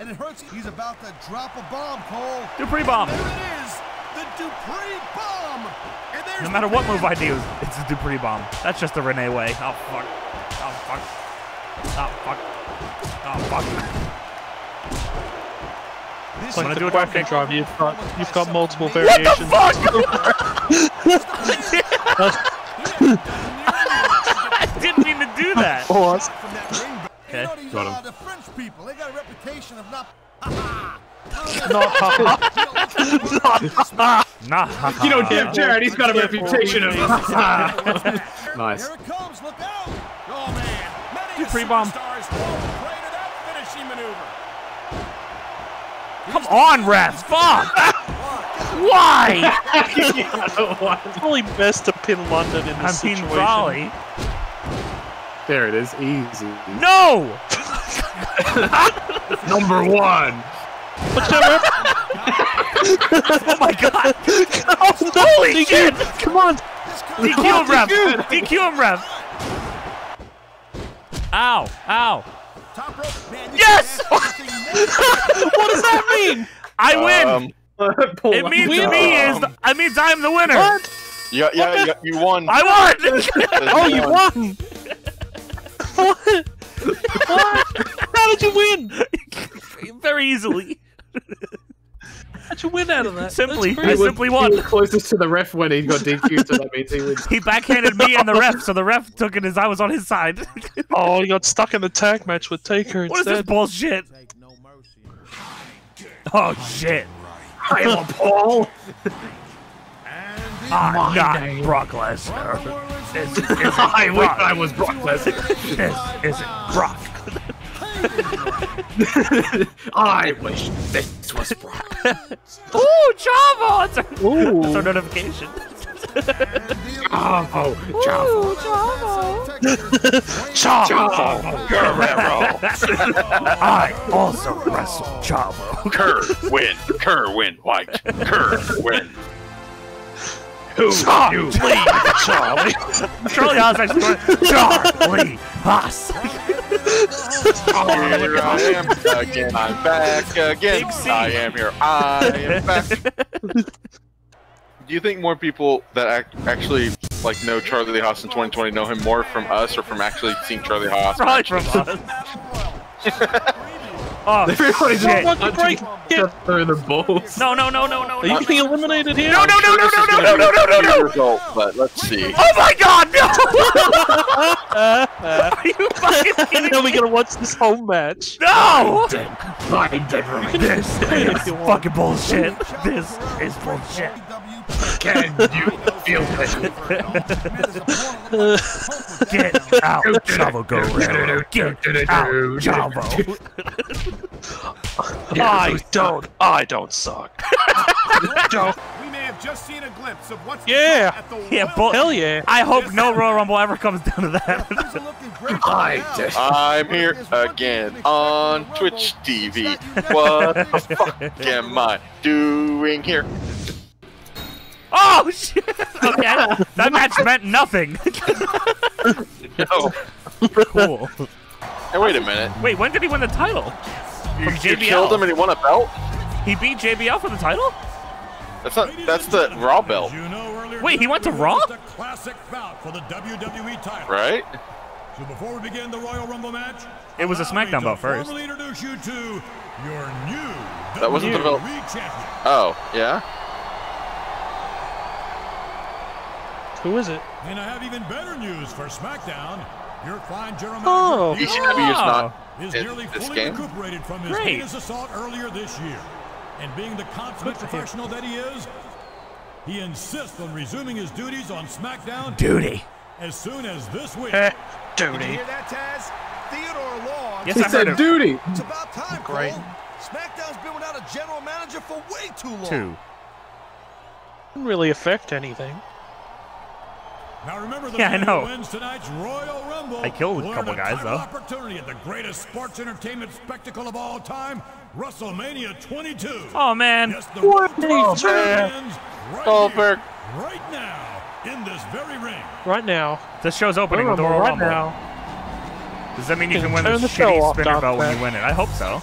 And it hurts. He's about to drop a bomb, Cole. Dupree bomb. There it is. The Dupree bomb. And no matter what move I do, it's a Dupree bomb. That's just the Rene way. Oh fuck. Oh fuck. Oh fuck. Oh fuck. This I'm gonna do a driving drive. You've got multiple variations. What the fuck? I didn't mean to do that. Okay. Got him. You don't give Jared. He's got a reputation of. Nice. Dupree bomb. Come on, ref. Fuck. Why? I don't want it. It's probably best to pin London in this situation. Volley. There it is, easy. No! Number 1. Oh my god! Oh, holy DQ. Shit! Come on! DQ him, ref! DQ him, ref! Ow! Ow! Yes! What does that mean? I win! It means it means I'm the winner. What? Yeah, you won. I won. Oh, you won. What? What? How did you win? Very easily. How'd you win out of that? Simply, I simply won. He was closest to the ref when he got DQ'd, so that means he wins. He backhanded me and the ref, so the ref took it as I was on his side. Oh, he got stuck in the tag match with Taker instead. What is this bullshit? Oh shit. I am a Paul. I'm not Brock Lesnar. This isn't Brock. I wish I was Brock Lesnar. This isn't Brock. I wish this was Brock. Ooh, Java! That's our notification. Javo, Javo, Javo, Guerrero. I also wrestle Javo. Kerwin, like Kerwin. Who you leave, Charlie? Charlie Haas, actually. Charlie Haas. Here I am again. I'm back again. I am here. I am back. Do you think more people that actually like know Charlie Haas in 2020 know him more from us or from actually seeing Charlie Haas? Probably from us. Oh, everybody's about to break through the balls. No. Are you getting eliminated here? No. But let's see. Oh my God! No! Are you fucking kidding me? Are we gonna watch this whole match? No! This is fucking bullshit. This is bullshit. Can you feel it? Get out, Javo Guerrero. Get out, Javo. I don't suck. We may have just seen a glimpse of what's at the hell yeah. I hope no Royal Rumble ever comes down to that. I'm here again on Twitch TV. What the fuck am I doing here? Oh shit! Okay, that match meant nothing. No. Cool. Hey, wait a minute. Wait, when did he win the title? From JBL. You killed him and he won a belt? He beat JBL for the title? That's the Raw belt. Wait, he went to Raw? Right? So before we begin the Royal Rumble match, it was a SmackDown belt first. Introduce you to your new that wasn't the belt. Oh, yeah? Who is it? And I have even better news for SmackDown. Your fine general manager is nearly fully recuperated from his heinous assault earlier this year. And being the consummate professional that he is, he insists on resuming his duties on SmackDown as soon as this week. Duty. Yes, I heard him. Duty. It's about time, great. SmackDown's been without a general manager for way too long. Didn't really affect anything. Now remember the wins tonight's Royal Rumble. I killed a couple guys though. Opportunity at the greatest sports entertainment spectacle of all time, WrestleMania 22. Oh man, yes, the 22. Goldberg. Right now, in this very ring. Right now. This show's opening with the Royal Rumble. Now. Does that mean you can win this shitty spinner belt when you win it? I hope so.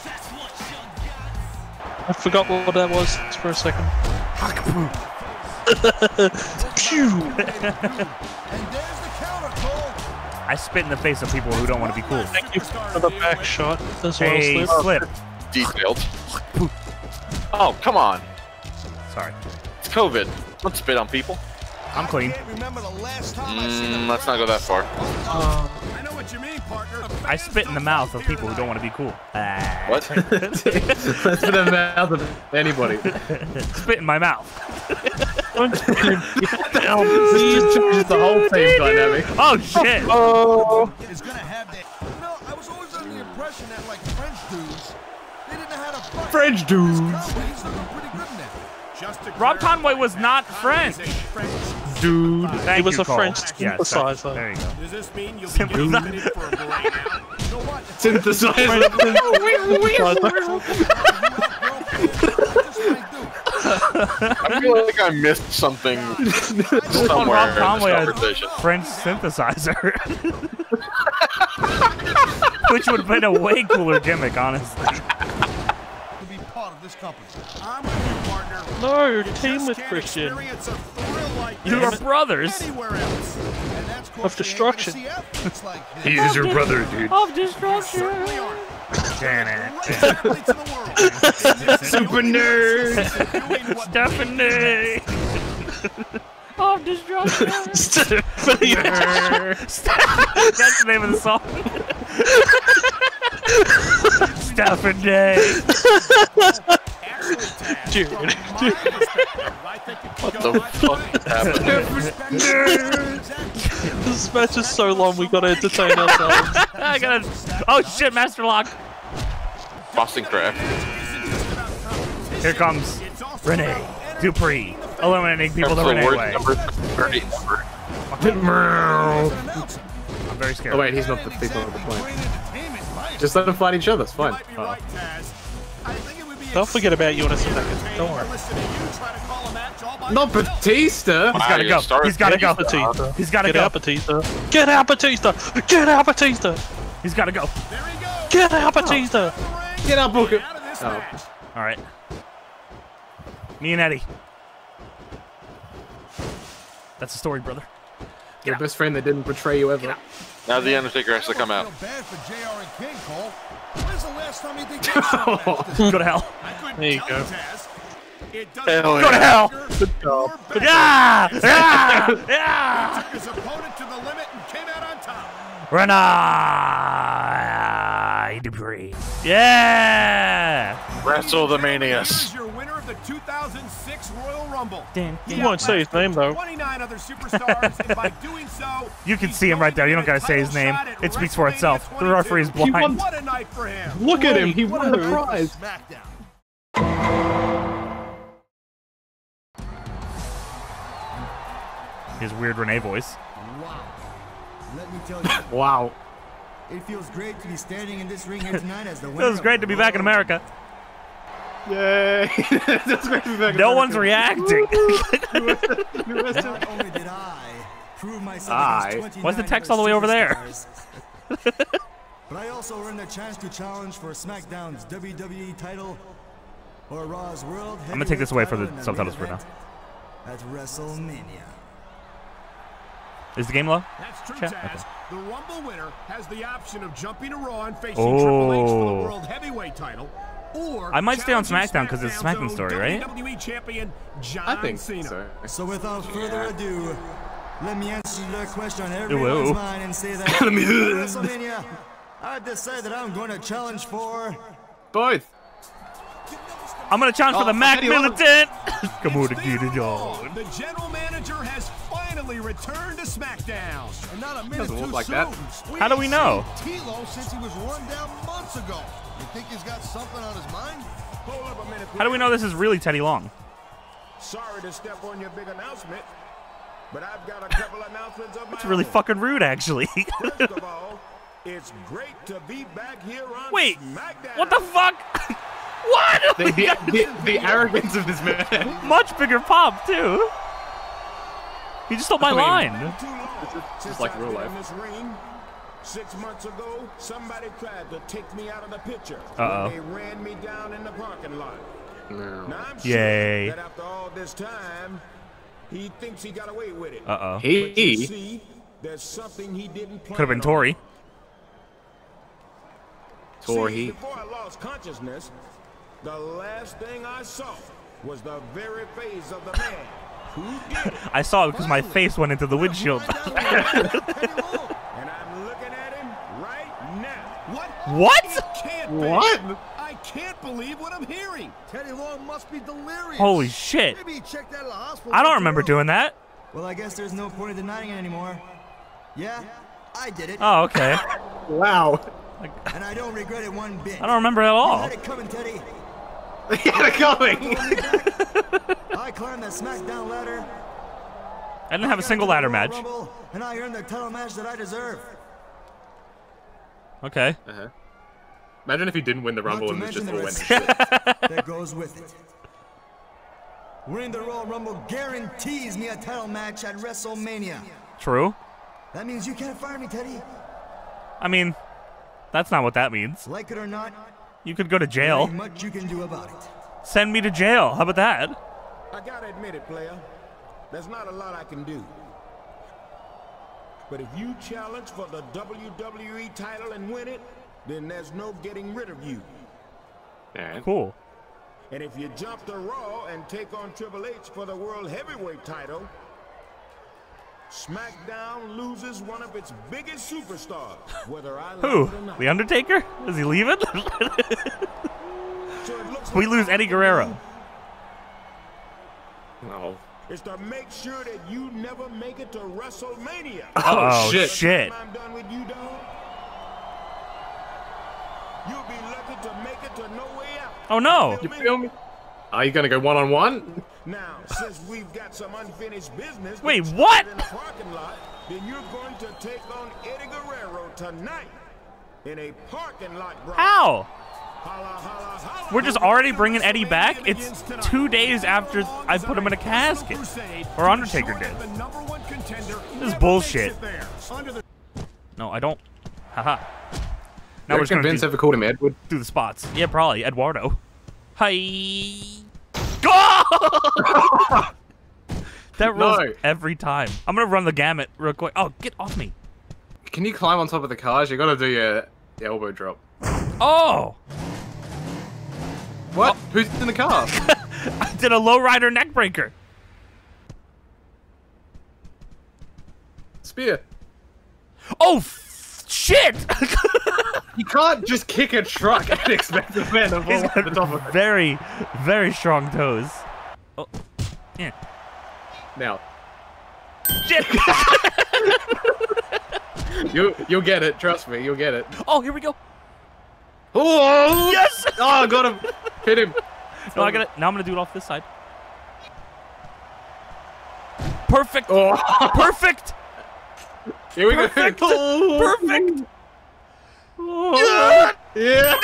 I forgot what that was for a second. Hakapu. I spit in the face of people who don't want to be cool. Thank you for the back shot. This hey, slip. Detailed. Oh, come on. Sorry. It's COVID. Don't spit on people. I'm clean. Let's not go that far. I know what you mean, partner. I spit in the mouth of people who don't want to be cool. What? Spit in the mouth of anybody. Spit in my mouth. This changes the whole team dynamic. Oh shit! Oh. It's gonna have that. You know, I was always under the impression that like French dudes, they didn't know how to fight. French dudes. He's looking pretty good now. Rob Conway was not French. Dude, he was a French synthesizer. There you go. Does this mean you'll be getting for a delay now? I feel like I missed something somewhere in this conversation. French synthesizer. Which would have been a way cooler gimmick, honestly. To be part of this company. I'm with you, partner. No, your team with Christian. You are brothers. Of destruction. He is your brother, dude. Of destruction. Super nerd. Stephanie. Of destruction. Stephanie. That's the name of the song. Stephanie. Dude. What the fuck happened? This match is so long, we gotta entertain ourselves. I gotta. Oh shit, Master Lock! Boston Crab. Here comes Rene Dupree, eliminating people the Rene way. I'm very scared. Oh, wait, he's not the people on the plane. Just let them fight each other, it's fine. Don't forget about you in a second. Don't worry. Not Batista. He's gotta go. He's gotta go. He's gotta go. Get out, Batista. Get out, Batista. Get out, Batista. He's gotta go. Get out, Batista. Get out, Booker. Oh. All right. Me and Eddie. That's the story, brother. Your best friend that didn't betray you ever. Now the Undertaker has to come out. Go to hell. There you go. Hell go to hell! Good job. Yeah! Yeah! Yeah! His opponent to the limit and came out on top. Rene Dupree. Yeah! Wrestle the Manias. Your winner of the 2006 Royal Rumble. You won't say his name though. 29 other superstars, and by doing so, you can see him right there. You don't gotta say his name. It speaks for itself. The referee's blind. What a night for him. Look at him. He won the prize. His weird Rene voice. Wow. Let me tell you. Wow. It feels great to be standing in this ring here tonight as the winner. Feels great to be back in America. Yay! No one's reacting. Not only did I prove myself. What's the text all the way over there? But I also earned the chance to challenge for SmackDown's WWE title or Raw's World. I'm gonna take this away for the subtitles for now. At WrestleMania. Is the game low? That's true, Taz. Okay. The Rumble winner has the option of jumping to Raw and facing Triple H for the World Heavyweight title. Or I might stay on SmackDown because it's a SmackDown story, right? WWE champion John Cena. So without further ado, let me answer the question on everyone's mind and say that at WrestleMania, I decided that I'm going to challenge for both. I'm going to challenge for the Mac Militant. Come on, get it on. The general manager has finally triumphantly returned to SmackDown. And not a minute too soon. How do we know? T-Lo since he was run down months ago. You think he's got something on his mind? Hold up a minute. How do we know this is really Teddy Long? Sorry to step on your big announcement, but I've got a couple announcements of my That's really fucking rude, actually. First of all, it's great to be back here on SmackDown. What the fuck? What? The arrogance of this man. Much bigger pop, too. He just stole my line. This is like real life. Ring, 6 months ago, somebody tried to take me out of the picture. They ran me down in the parking lot. Now I'm sure that after all this time, he thinks he got away with it. Hey, there's something he didn't plan. Could have been Tori. See, before I lost consciousness, the last thing I saw was the very face of the man who did it. I saw it because my face went into the windshield. And I'm looking at him right now. What? I can't believe what I'm hearing. Teddy Long must be delirious. Holy shit. Maybe he checked out of the hospital. I don't remember doing that. Well, I guess there's no point in denying it anymore. Yeah, I did it. Oh, okay. Wow. And I don't regret it one bit. I don't remember at all. He had it coming, Teddy. He had it coming. I climbed that SmackDown ladder. I didn't have a single ladder match. Rumble, and I earned the title match that I deserve. Okay. Imagine if he didn't win the Rumble and was just a winner. That goes with it. Winning the Royal Rumble guarantees me a title match at WrestleMania. True. That means you can't fire me, Teddy. I mean, that's not what that means. Like it or not, you could go to jail. Much you can do about it. Send me to jail. How about that? I gotta admit it, player. There's not a lot I can do. But if you challenge for the WWE title and win it, then there's no getting rid of you. Cool. And if you jump to Raw and take on Triple H for the World Heavyweight title, SmackDown loses one of its biggest superstars, whether I like it or not. The Undertaker? Is he leaving? We lose Eddie Guerrero. No. It's to make sure that you never make it to WrestleMania. Oh, shit. I'm done with you, dog. You'll be lucky to make it to No Way Out. Oh, no. You feel me? Are you going to go one-on-one? Now, since we've got some unfinished business, in the parking lot, then you're going to take on Eddie Guerrero tonight in a parking lot. How? We're just already bringing Eddie back? It's 2 days after I put him in a casket, or Undertaker did. This is bullshit. No, I don't. Haha. Now we're gonna Vince ever called him Edward? Do the spots? Yeah, probably Eduardo. Hi. That rolls every time. I'm gonna run the gamut real quick. Oh, get off me! Can you climb on top of the cars? You gotta do your elbow drop. Oh! What? Who's in the car? I did a lowrider neckbreaker. Spear. Oh shit! You can't just kick a truck and expect the man to fall off the top of it. Very, very strong toes. Oh, yeah. Now. Shit! You'll get it. Trust me. You'll get it. Oh, here we go. Oh yes! Oh, I got him. Hit him. No, I got it. Now I'm gonna do it off this side. Perfect. Oh. Perfect. Here we go. Oh. Perfect. Oh. Yeah!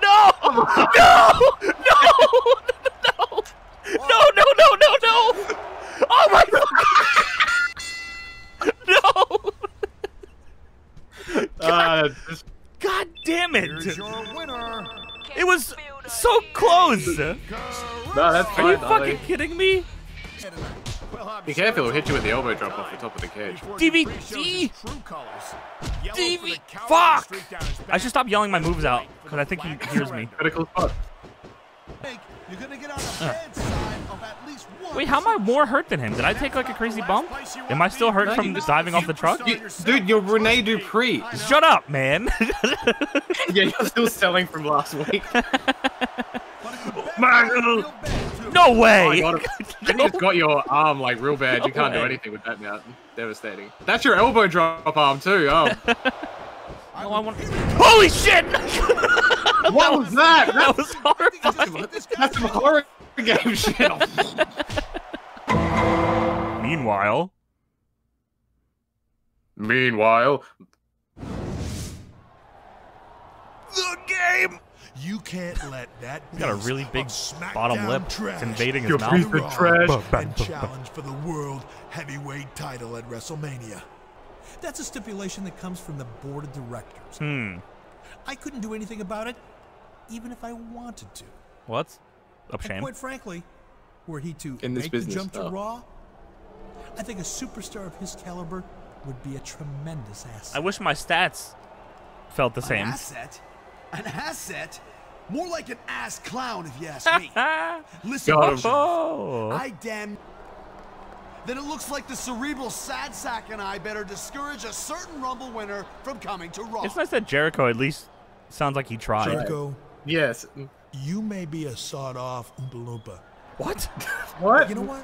No! No! Oh my god! No! God damn it! It was so close! No, that's fine. Are you fucking kidding me? Be careful, he'll hit you with the elbow drop off the top of the cage. DVD! Fuck! I should stop yelling my moves out, because I think he hears me. Wait, how am I more hurt than him? Did I take like a crazy bump? Am I still hurt from diving off the truck? Dude, you're Rene Dupree. Shut up, man. Yeah, you're still selling from last week. No way! Oh, no. You just got your arm like real bad. No you can't way. Do anything with that now. Devastating. That's your elbow drop arm too. Oh. Oh, I want... Holy shit! What was that? That was horrifying. That's some horror game shit. Meanwhile. The game. You can't let that. He's got a really big bottom lip. It's invading his mouth. Your piece of trash. And challenge for the world heavyweight title at WrestleMania. That's a stipulation that comes from the board of directors. I couldn't do anything about it, even if I wanted to. Well, that's a shame. And quite frankly, were he to make the jump to Raw, I think a superstar of his caliber would be a tremendous asset. I wish my stats felt the same. An asset? More like an ass clown, if you ask me. Listen, Then it looks like the cerebral sad sack and I better discourage a certain Rumble winner from coming to Raw. It's nice that Jericho at least sounds like he tried. Jericho, yes. You may be a sawed-off Oompa Loompa. What? What? You know what?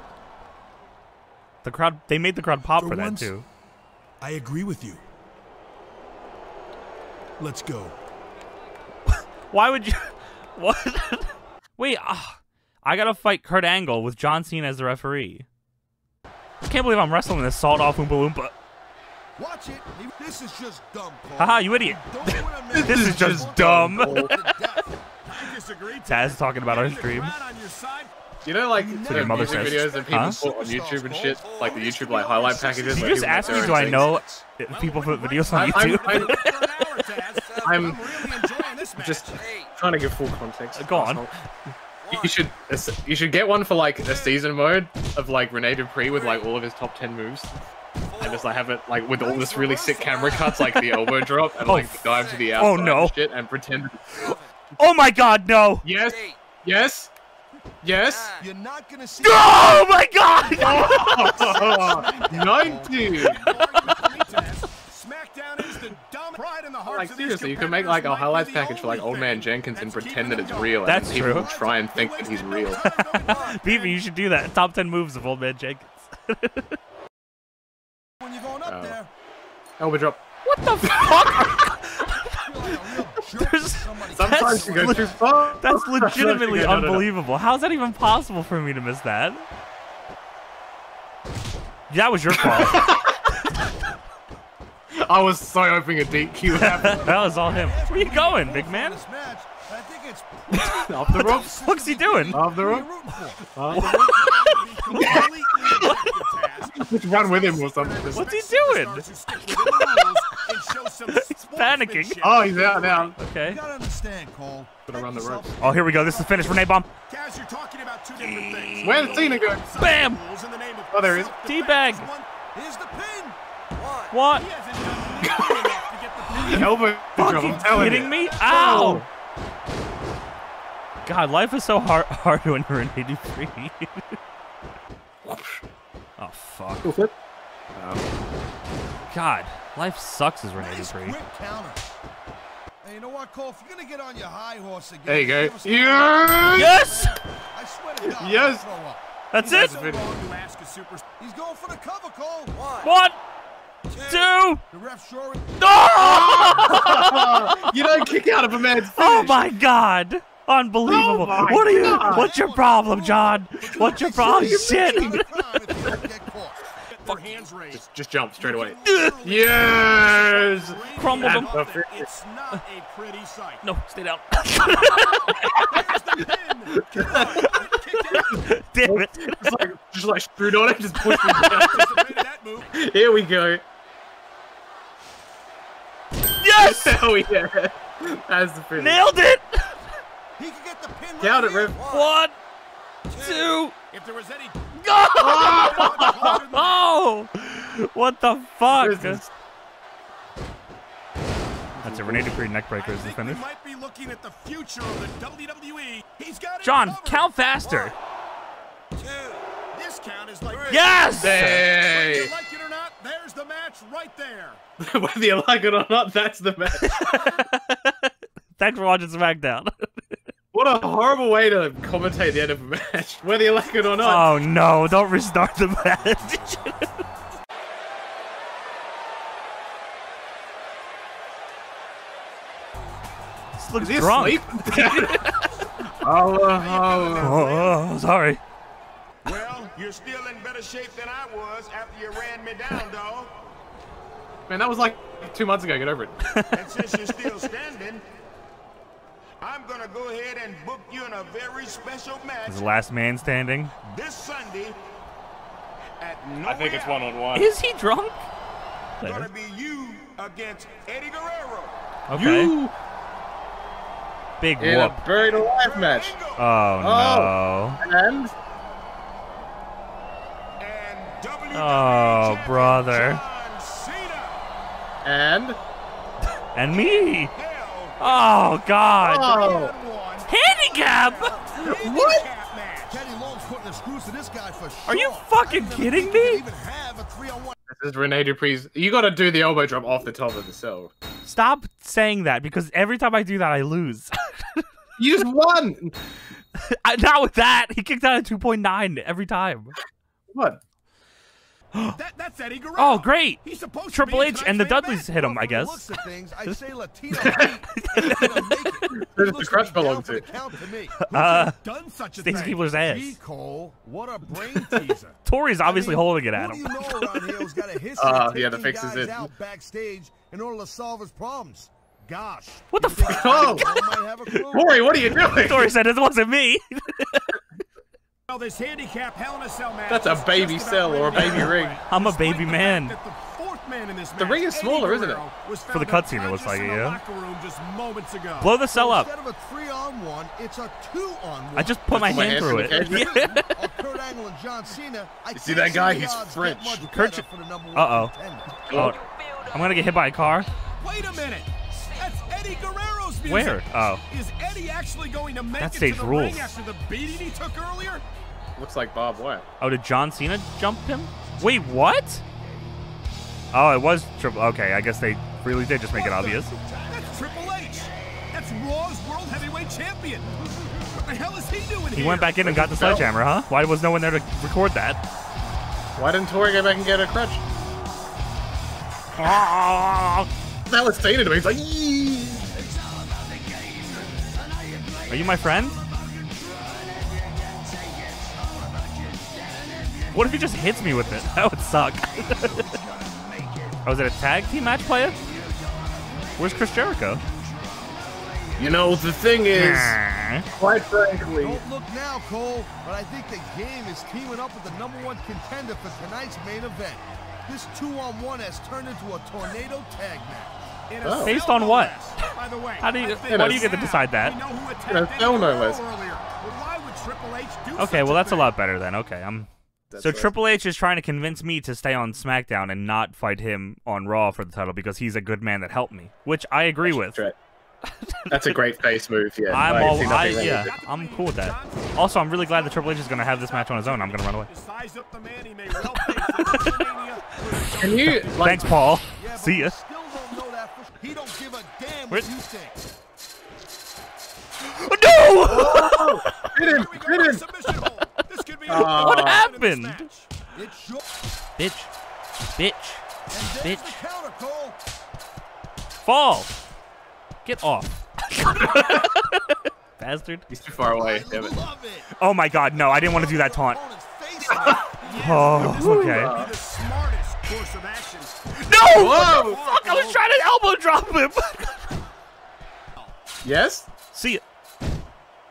The crowd, they made the crowd pop for that, too. I agree with you. Let's go. Why would you... What? Wait, I gotta fight Kurt Angle with John Cena as the referee. I can't believe I'm wrestling this sawed-off Oompa Loompa. Watch it. This is just dumb, Paul. Haha, you idiot. This is just dumb. I disagree. Taz talking about our stream. You know, like, today music videos that people put on YouTube and shit, like the YouTube like highlight packages. Did you just ask me, do I know people put videos on YouTube? I'm just trying to give full context. Go on. You should get one for like a season mode of like Rene Dupree with like all of his top 10 moves, and just like have it like with all this really sick camera cuts, like the elbow drop and like the dive to the outside and shit, and pretend. Oh my God, no! Yes, yes. Yes. You're not gonna see. Oh my God! 19. SmackDown is the dumb pride in the heart. Like seriously, you can make like a highlights package for like Old Man Jenkins and pretend that it's real. That's true. People try and think that he's real. Beaver, you should do that. Top 10 moves of Old Man Jenkins. When you're going up there. Elbow drop. What the fuck? Sometimes you go too far. That's legitimately unbelievable. No. How's that even possible for me to miss that? That was your fault. I was so hoping a DQ happened. That was all him. Where are you going, big man? Off the rope. What's he doing? Off the rope. Just run with him or something. What's he doing? He's panicking. Oh, he's out now. Okay. You gotta understand, Cole. Gonna run the ropes. Oh, here we go. This is the finish. Renee Bomb. Kaz, you're talking about two different things. Where's Cena going? Bam! Oh, there he is. T-bag. Here's the pin. What? Elbow. Fucking kidding me? Ow! God, life is so hard when you're in 83. Oh, fuck. God, life sucks as Rene Dupree. Hey, you know what, Cole? If you're gonna get on your high horse again, there you go. Yes! I swear to God, yes! That's it! So he's going for the cover, Cole. One, two. The ref's short. No! You don't kick out of a man's finish. Oh my God! Unbelievable! Oh what are you? God. What's your problem, John? What's your problem? Shit! Just jump straight away. Yes! Crumbled him. It's not a pretty sight. No, stay down. Damn it. Just like screwed on it. Just pushed him down. Here we go. Yes! Hell yeah. That's the finish. Nailed it! He can get the pin. Down it, Rip. One, two. If there was any. No! Oh! What the fuck? That's a Rene Dupree neckbreaker as the finish. Might be looking at the future of the WWE. He's got John, count faster. One, two. This count is like. Yes! Hey. Whether you like it or not, there's the match right there. Whether you like it or not, that's the match. Thanks for watching SmackDown. What a horrible way to commentate the end of a match, whether you like it or not. Oh no, don't restart the match. Looks drunk. Asleep? Oh, sorry. Well, you're still in better shape than I was after you ran me down, dog. Man, that was like 2 months ago. Get over it. And since you're still standing, I'm gonna go ahead and book you in a very special match. Is the last man standing? This Sunday at I think it's 1-on-1. Is he drunk? It's gonna be you against Eddie Guerrero. Okay. You big in whoop. A buried alive match. Oh, no. And WWE brother. John Cena. And me. Oh, God. Oh. Handicap. What? Are you fucking kidding me? This is Rene Dupree's. You got to do the elbow drop off the top of the cell. Stop saying that, because every time I do that, I lose. You just won. Not with that. He kicked out at 2.9 every time. What? That's Eddie Guerrero. Oh, great. He's supposed Triple H and the Dudleys hit him, I guess. Who does the crush belong to? Stacy Keebler's ass. G. Cole, what a brain teaser. Tori's obviously holding it at him. Yeah, the fix is it. Backstage in order to solve his problems. Gosh. What the fuck? Oh. Tori, what are you doing? Tori said it wasn't me. Well, this handicap Hell in a Cell match. That's a baby cell or a baby ring. I'm a baby man. The ring is smaller, isn't it? For the cutscene, it looks like it, yeah. Blow the cell up. Instead of a 3-on-1, it's a 2-on-1. I just put my hand through it. Yeah. Kurt Angle and John Cena. You see that guy? He's French. Uh-oh. Oh. I'm going to get hit by a car. Wait a minute. That's Eddie Guerrero's music. Where? Oh. Is Eddie actually going to make that stage it to the ring after the beating he took earlier? Looks like Bob Wyatt. Oh, did John Cena jump him? Wait, what? Oh, it was Triple. Okay, I guess they really did just make it obvious. That's Triple H. That's Raw's World Heavyweight Champion. What the hell is he doing here? He went back in and got the sledgehammer, huh? Why was no one there to record that? Why didn't Tori go back and get a crutch? That was Cena to me. He's like, yee. Are you my friend? What if he just hits me with it? That would suck. Oh, is it a tag team match player? Where's Chris Jericho? You know, the thing is, quite frankly. Don't look now, Cole, but I think the game is teaming up with the #1 contender for tonight's main event. This 2-on-1 has turned into a tornado tag match. Based on what? By the way, why do you get to decide that? Okay, well that's a lot better then. Okay, so Triple H is trying to convince me to stay on SmackDown and not fight him on Raw for the title because he's a good man that helped me, which I agree with. That's a great face move. Yeah, I'm cool with that. Also, I'm really glad that Triple H is going to have this match on his own. I'm going to run away. Can you? Thanks, Paul. See ya. No! Hit him! What happened? Bitch! Fall! Get off. Bastard. He's too far away. Damn it. Oh my god, no, I didn't want to do that taunt. Oh, okay. No! Whoa! Fuck, I was trying to elbow drop him! Yes? See ya.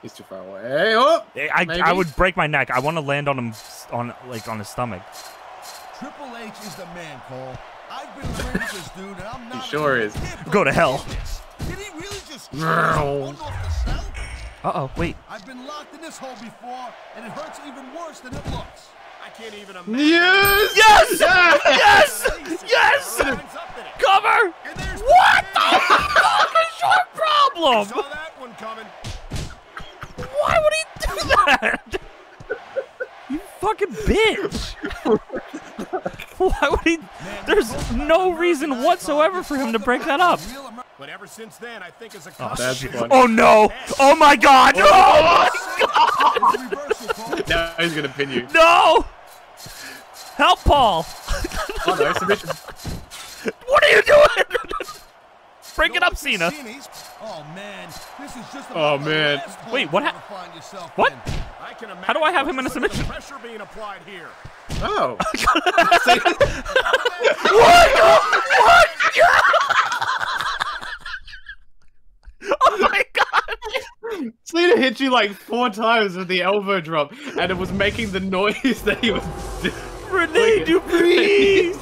He's too far away. Hey, oh! I would break my neck. I want to land on him, on his stomach. Triple H is the man, Cole. I've been training this dude, and I'm not. He sure is. Go to hell. Did he really just Uh-oh, wait. I've been locked in this hole before, and it hurts even worse than it looks. I can't even imagine. Yes! Yes! Yes! Yes! Cover! What the fuck is your problem? I saw that one coming. Why would he do that? You fucking bitch. Why would he? There's no reason whatsoever for him to break that up. But ever since then, I think as a oh no! Oh my God! Oh my God! Now he's gonna pin you. No! Help, Paul! Oh, no, submission. What are you doing? Bring it up, Cena. Oh man, this is just wait, what? What? How do I have him in a submission? Pressure being applied here. Oh. What? Oh my God! Cena hit you like 4 times with the elbow drop, and it was making the noise that he was. Rene Dupree!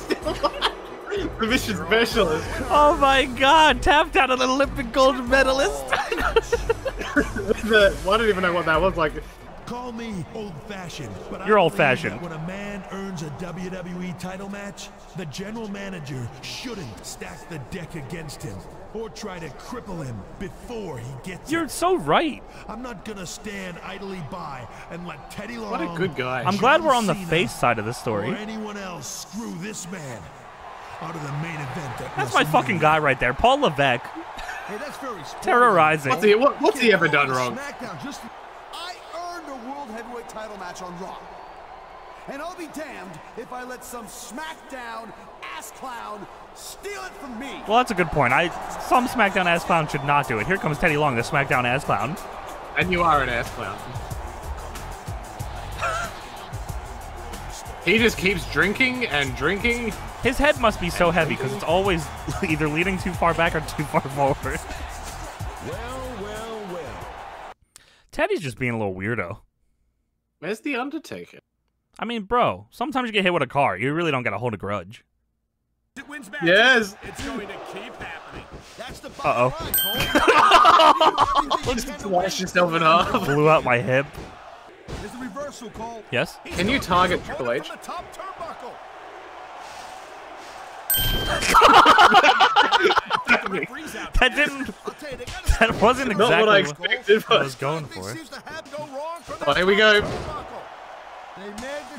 Remission specialist. Oh my God! Tapped out an Olympic gold medalist. I don't even know what that was like. Call me old-fashioned, but you're old-fashioned. When a man earns a WWE title match, the general manager shouldn't stack the deck against him or try to cripple him before he gets it. You're so right. I'm not gonna stand idly by and let Teddy Long. What a good guy. I'm glad we're on the face side of the story. Or anyone else screw this man out of the main event. That's my fucking guy right there, Paul Levesque. Hey, that's very terrorizing. What's he ever done wrong? Heavyweight title match on Raw, and I'll be damned if I let some SmackDown ass clown steal it from me. Well, that's a good point. Some SmackDown ass clown should not do it. Here comes Teddy Long, the SmackDown ass clown. And you are an ass clown. He just keeps drinking and drinking. His head must be so heavy because it's always either leaning too far back or too far forward. Well. Teddy's just being a little weirdo. Where's the Undertaker? I mean, bro, sometimes you get hit with a car. You really don't gotta hold a grudge. It wins back. Yes. It's going to keep happening. That's the Let's wash yourself in half. Blew out my hip. There's a reversal call. Yes. Can you target Triple H? That wasn't exactly not what I expected. What I was going for. Oh, here we go.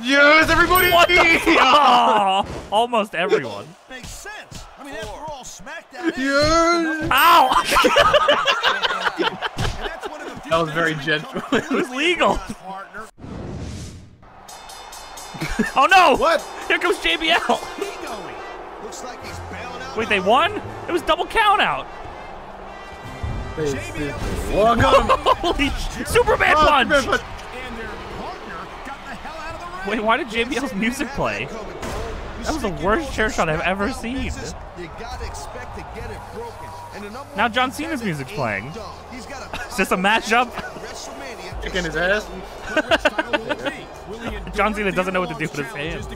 Yes, everybody! What the fuck? Almost everyone. Makes sense. I mean, after all, SmackDown. Yes. Ow! That was very gentle. It was legal. Oh no! What? Here comes JBL. Wait, they won? It was double count out. Holy shit. Superman punch! Wait, why did JBL's music play? That was the worst chair shot I've ever seen. Now John Cena's music's playing. Is this a matchup? Kicking his ass. John Cena doesn't know what to do with his hands.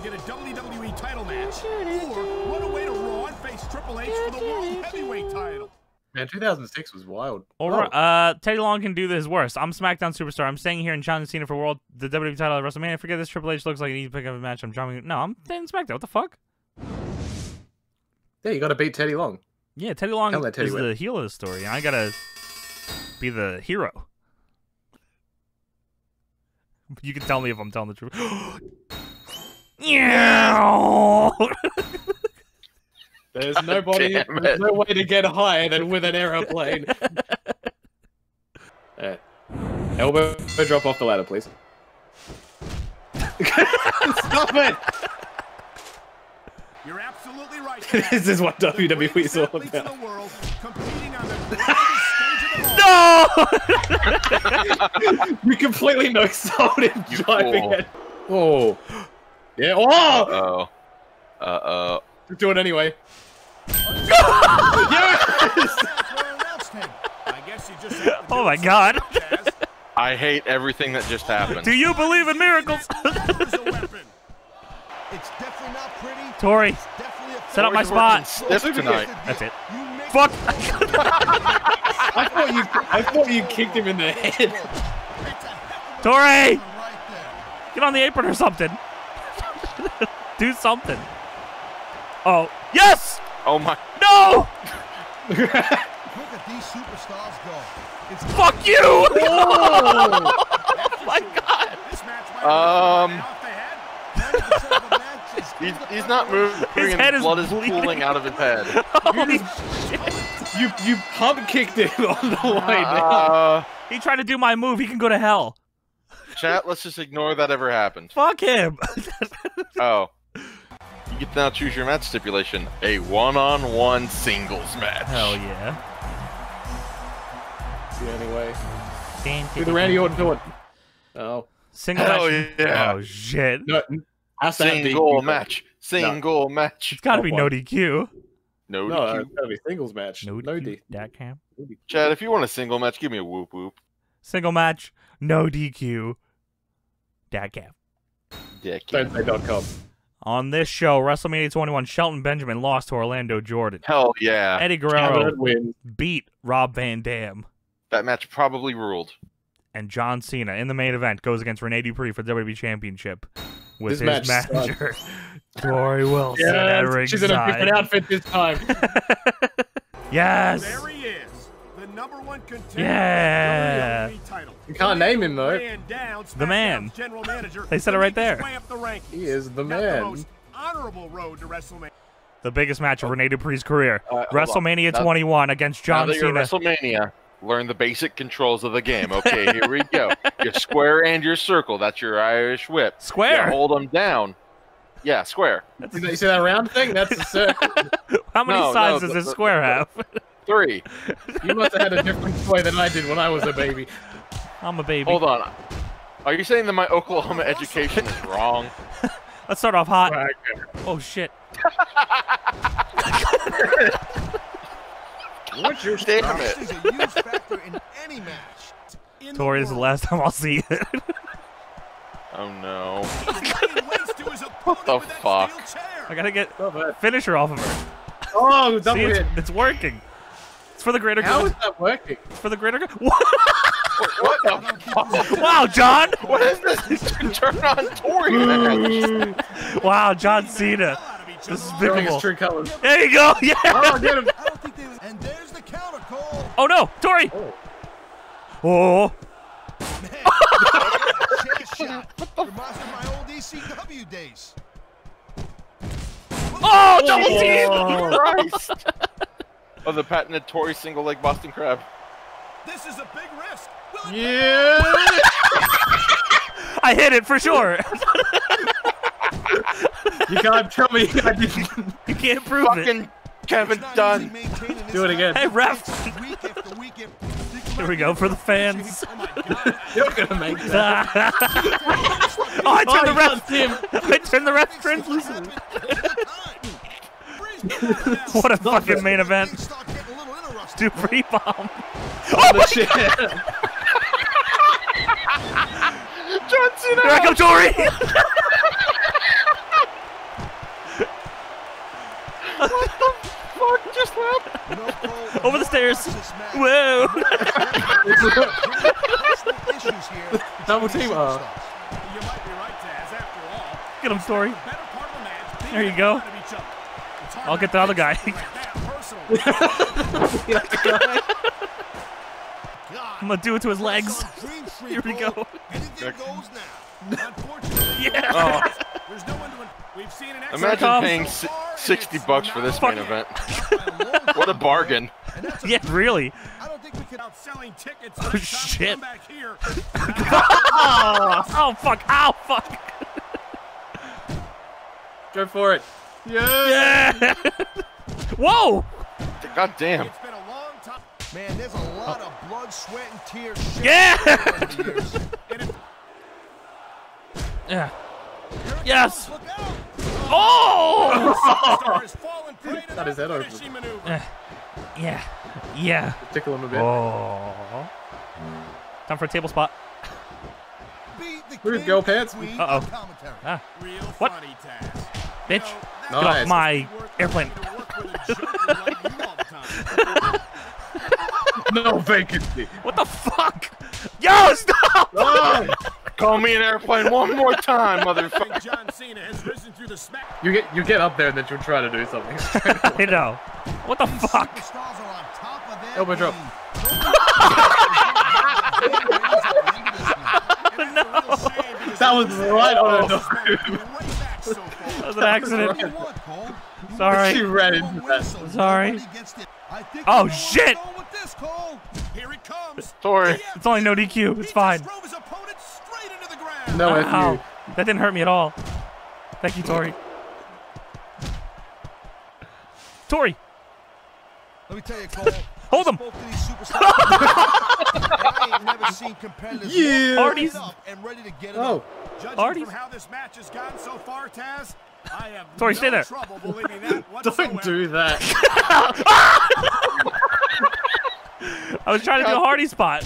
Triple H for the World Heavyweight title. Man, 2006 was wild. All right, Teddy Long can do his worst. I'm SmackDown Superstar. I'm staying here and challenging Cena for the WWE title at WrestleMania. Forget this. Triple H looks like an easy pick-up match. I'm jumping. No, I'm staying SmackDown. What the fuck? Yeah, you gotta beat Teddy Long. Yeah, Teddy Long is the heel of the story. I gotta be the hero. You can tell me if I'm telling the truth. Yeah. There's nobody. There's no way to get higher than with an aeroplane. Elbow drop off the ladder, please. Stop it! You're absolutely right. This is what WWE is all about. The world, competing on the no! We completely no-sold him driving it. Oh. Yeah. Oh. Uh-oh. Uh-oh. Do it anyway. Yes! Oh my God. I hate everything that just happened. Do you believe in miracles? Tori, set up my spot. That's it. Fuck. I thought you kicked him in the head. Tori, get on the apron or something. Do something. Oh, yes! Oh my. No! Look at these superstars go. It's fuck you! Oh! Oh my God. He's not moving. His blood is pooling out of his head. Holy shit. You pump kicked it on the way down. He tried to do my move. He can go to hell. Chat, let's just ignore that ever happened. Fuck him. Oh. You get to now choose your match stipulation. A one-on-one singles match. Hell yeah. Yeah, anyway. Do the Randy Orton do it. Oh. Single hell match. Yeah. Oh, shit. No, single match. Single match. It's got to be no DQ. No DQ. It's got to be singles match. No DQ. That camp. Chad, if you want a single match, give me a whoop whoop. Single match. No DQ. Dad cap. Dadcap.com. On this show, WrestleMania 21, Shelton Benjamin lost to Orlando Jordan. Hell yeah. Eddie Guerrero beat Rob Van Dam. That match probably ruled. And John Cena, in the main event, goes against Rene Dupree for the WWE Championship with his manager, Tori Wilson. Yeah, she's in a different outfit this time. Yes. There he is. Number one contender. Yeah. You can't name him though. The man. They said it right there. He is the man. The biggest match of Rene Dupree's career. WrestleMania 21 against John Cena. WrestleMania. Learn the basic controls of the game. Okay, here we go. Your square and your circle. That's your Irish whip. Square. You hold them down. Yeah, square. You see that round thing? That's a circle. How many sides does this square have? 3. You must have had a different toy than I did when I was a baby. I'm a baby. Hold on. Are you saying that my Oklahoma education is wrong? Let's start off hot. Right. Oh, shit. What's your damn it? Is a huge factor in any match. Tori is the last time I'll see it. Oh, no. What the fuck? I gotta get a finisher off of her. Oh, see, it's working. It's for the greater good. How is that working? It's for the greater good. What the fuck? Wow, John! What is this? Turn on Tori. Wow, John Cena. This is biblical. There you go. Yeah. Oh, get him. And there's the counter call. Oh no, Tori. Oh. Oh, double team! Christ. Oh, the patented Tori single leg Boston crab. This is a big risk. Yeah. I hit it for sure. You can't tell me I didn't. You can't prove fucking it. Kevin Dunn. Do it again. Hey, ref. Here we go for the fans. You're gonna make that. Oh, I turned the ref. I turned the ref translucent. What a fucking main event. Dupree Bomb. Oh my shit. John Cena. Here I go, Tori. What the fuck just happened? Over the stairs. Whoa. Double team. Get him, Tori. There you go. I'll get the other guy. I'm gonna do it to his legs. Here we go. Yeah. Oh. Imagine paying $60 for this main event. What a bargain. Yeah, really. Oh shit. Oh fuck. Ow fuck. Go for it. Yeah! Yeah. Whoa! God damn. It's been a long time. Man, there's a lot of blood, sweat, and tears. Yeah! Yeah. Yes! Oh! Got his head over. Yeah. Yeah. Tickle him a bit. Oh. Time for a table spot. Where's girl pants? Uh-oh. Ah. What? Bitch, no, get off my airplane. No vacancy. What the fuck? Yo, stop! No. Call me an airplane one more time, motherfucker. John Cena has risen through the smack. You get up there and then you'll try to do something. I know. What the fuck? Elbow drop. No. That was right on the That was an accident. Sorry. She ran into that. Sorry. Oh, shit! Here he comes. Tori. It's only no DQ. It's fine. No FU. That didn't hurt me at all. Thank you, Tori. Tori. Let me tell you, Cole. Hold him. I ain't never seen competitors Artie's up and ready to get it up. Judging from how this match has gone so far, Taz, I have Tori, no stay there. Trouble believing that whatsoever. Don't do that. I was trying to do a Hardy spot.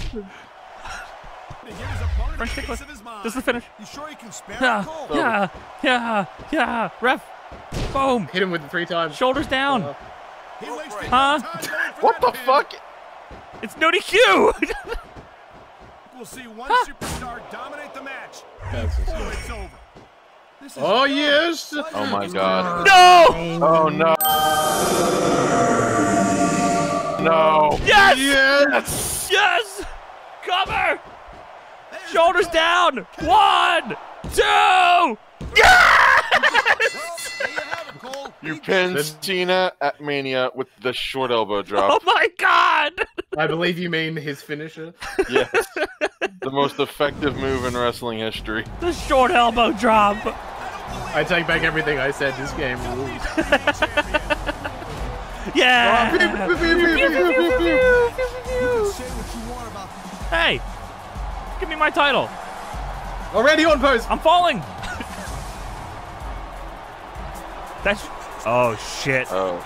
This is the finish. You sure you can spare yeah. Ref. Boom. Hit him with it 3 times. Shoulders down. Huh? What the fuck? It's no DQ. We'll see one superstar dominate the match. It's over. Oh, yes. Oh, my God. No. Oh, no. No. Yes. Yes. Yes. Cover. Shoulders down. 1, 2. Yes. You pinned Cena at Mania with the short elbow drop. Oh, my God. I believe you mean his finisher. Yes. The most effective move in wrestling history. The short elbow drop. I take back everything I said. This game rules. Yeah. Hey. Give me my title. Already on post. I'm falling. That's... Oh, shit. Oh.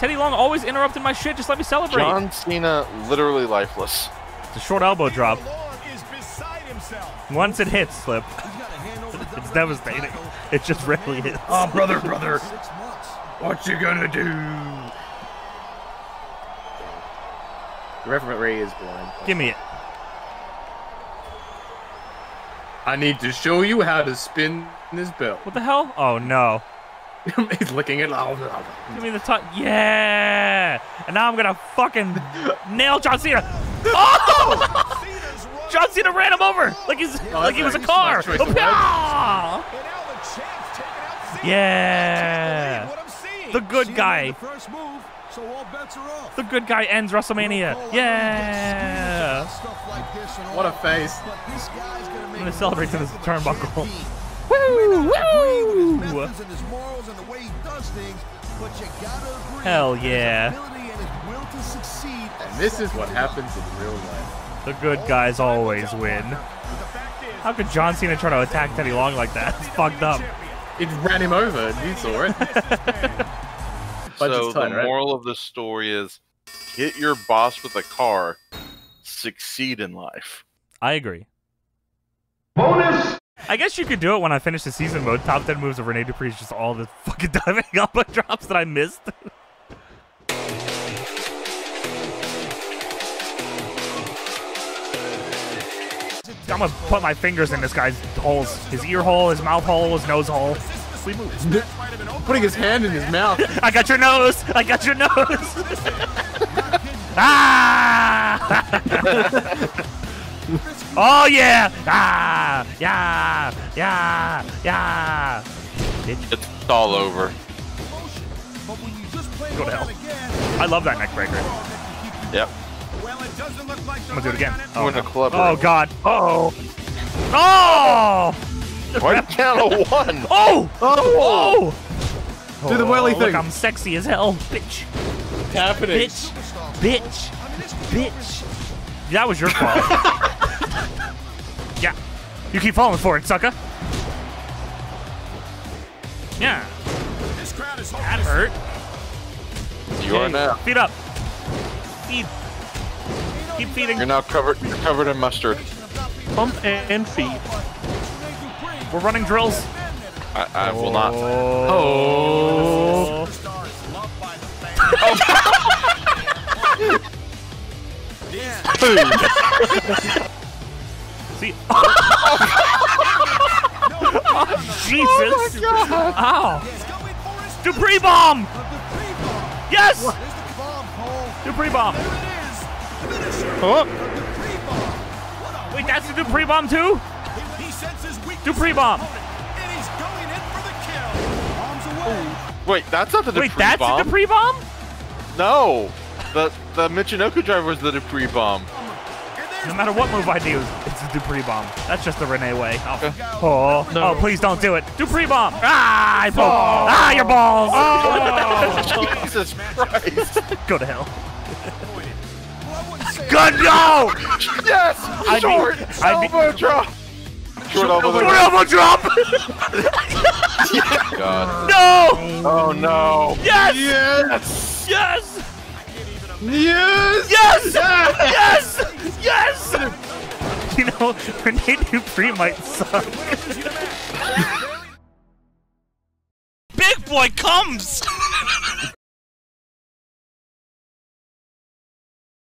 Teddy Long always interrupted my shit. Just let me celebrate. John Cena literally lifeless. It's a short elbow drop. Once it hits, slip. It's devastating. It just rarely hits. Oh, brother, brother. What you gonna do? The referee is blind. Give me it. I need to show you how to spin this belt. What the hell? Oh, no. He's licking it. Give me the top. Yeah. And now I'm going to fucking nail John Cena. Oh! John Cena ran him over like he's like he was a car. Yeah. The good guy. The good guy ends WrestleMania. Yeah. What a face. I'm going to celebrate to this turnbuckle. Woo! Woo! Hell yeah. And this is what happens in real life. The good guys always win. How could John Cena try to attack Teddy Long like that? It's fucked up. It ran him over. You saw it. So the moral of the story is hit your boss with a car. Succeed in life. I agree. Bonus! I guess you could do it when I finish the season mode. Top 10 moves of Rene Dupree is just all the fucking diving elbow drops that I missed. I'm gonna put my fingers in this guy's holes. His ear hole, his mouth hole, his nose hole. Putting his hand in his mouth. I got your nose! I got your nose! Ah! Oh yeah! Ah! Yeah! Yeah! Yeah! Bitch. It's all over. Go to hell. I love that neckbreaker. Yep. I'm gonna do it again. Oh, no. Oh god. Uh oh. Oh! Right down a 1. Oh! Oh! Oh! Do the whirly thing. Look, I'm sexy as hell, bitch. It's happening. Bitch. Bitch. Bitch. That was your fault. Yeah. You keep falling for it, sucker. Yeah. This crowd is that hurt. You are now. Feet up. Feed. Keep feeding. You're now covered. You're covered in mustard. Pump and feed. We're running drills. I will not. Oh. Oh. See? Oh, Jesus! Ow! Oh. Dupree Bomb! Yes! Dupree Bomb! Oh! Wait, that's the Dupree Bomb too? Dupree Bomb! Wait, that's not the Dupree Bomb. Wait, that's the Dupree Bomb? No. The Michinoku driver was the Dupree Bomb. No matter what move I do, it's a Dupree Bomb. That's just the Rene way. Oh, no. Oh, please don't do it. Dupree Bomb. Ah, I broke. Oh. Ah, your balls. Oh. Jesus Christ. Go to hell. Good go. Yes. Short elbow drop. God. No. Oh, no. Yes. Yes. Yes. Yes! Yes! Yes! Yes! Yes! You know, Rene Dupree might suck. Big boy comes!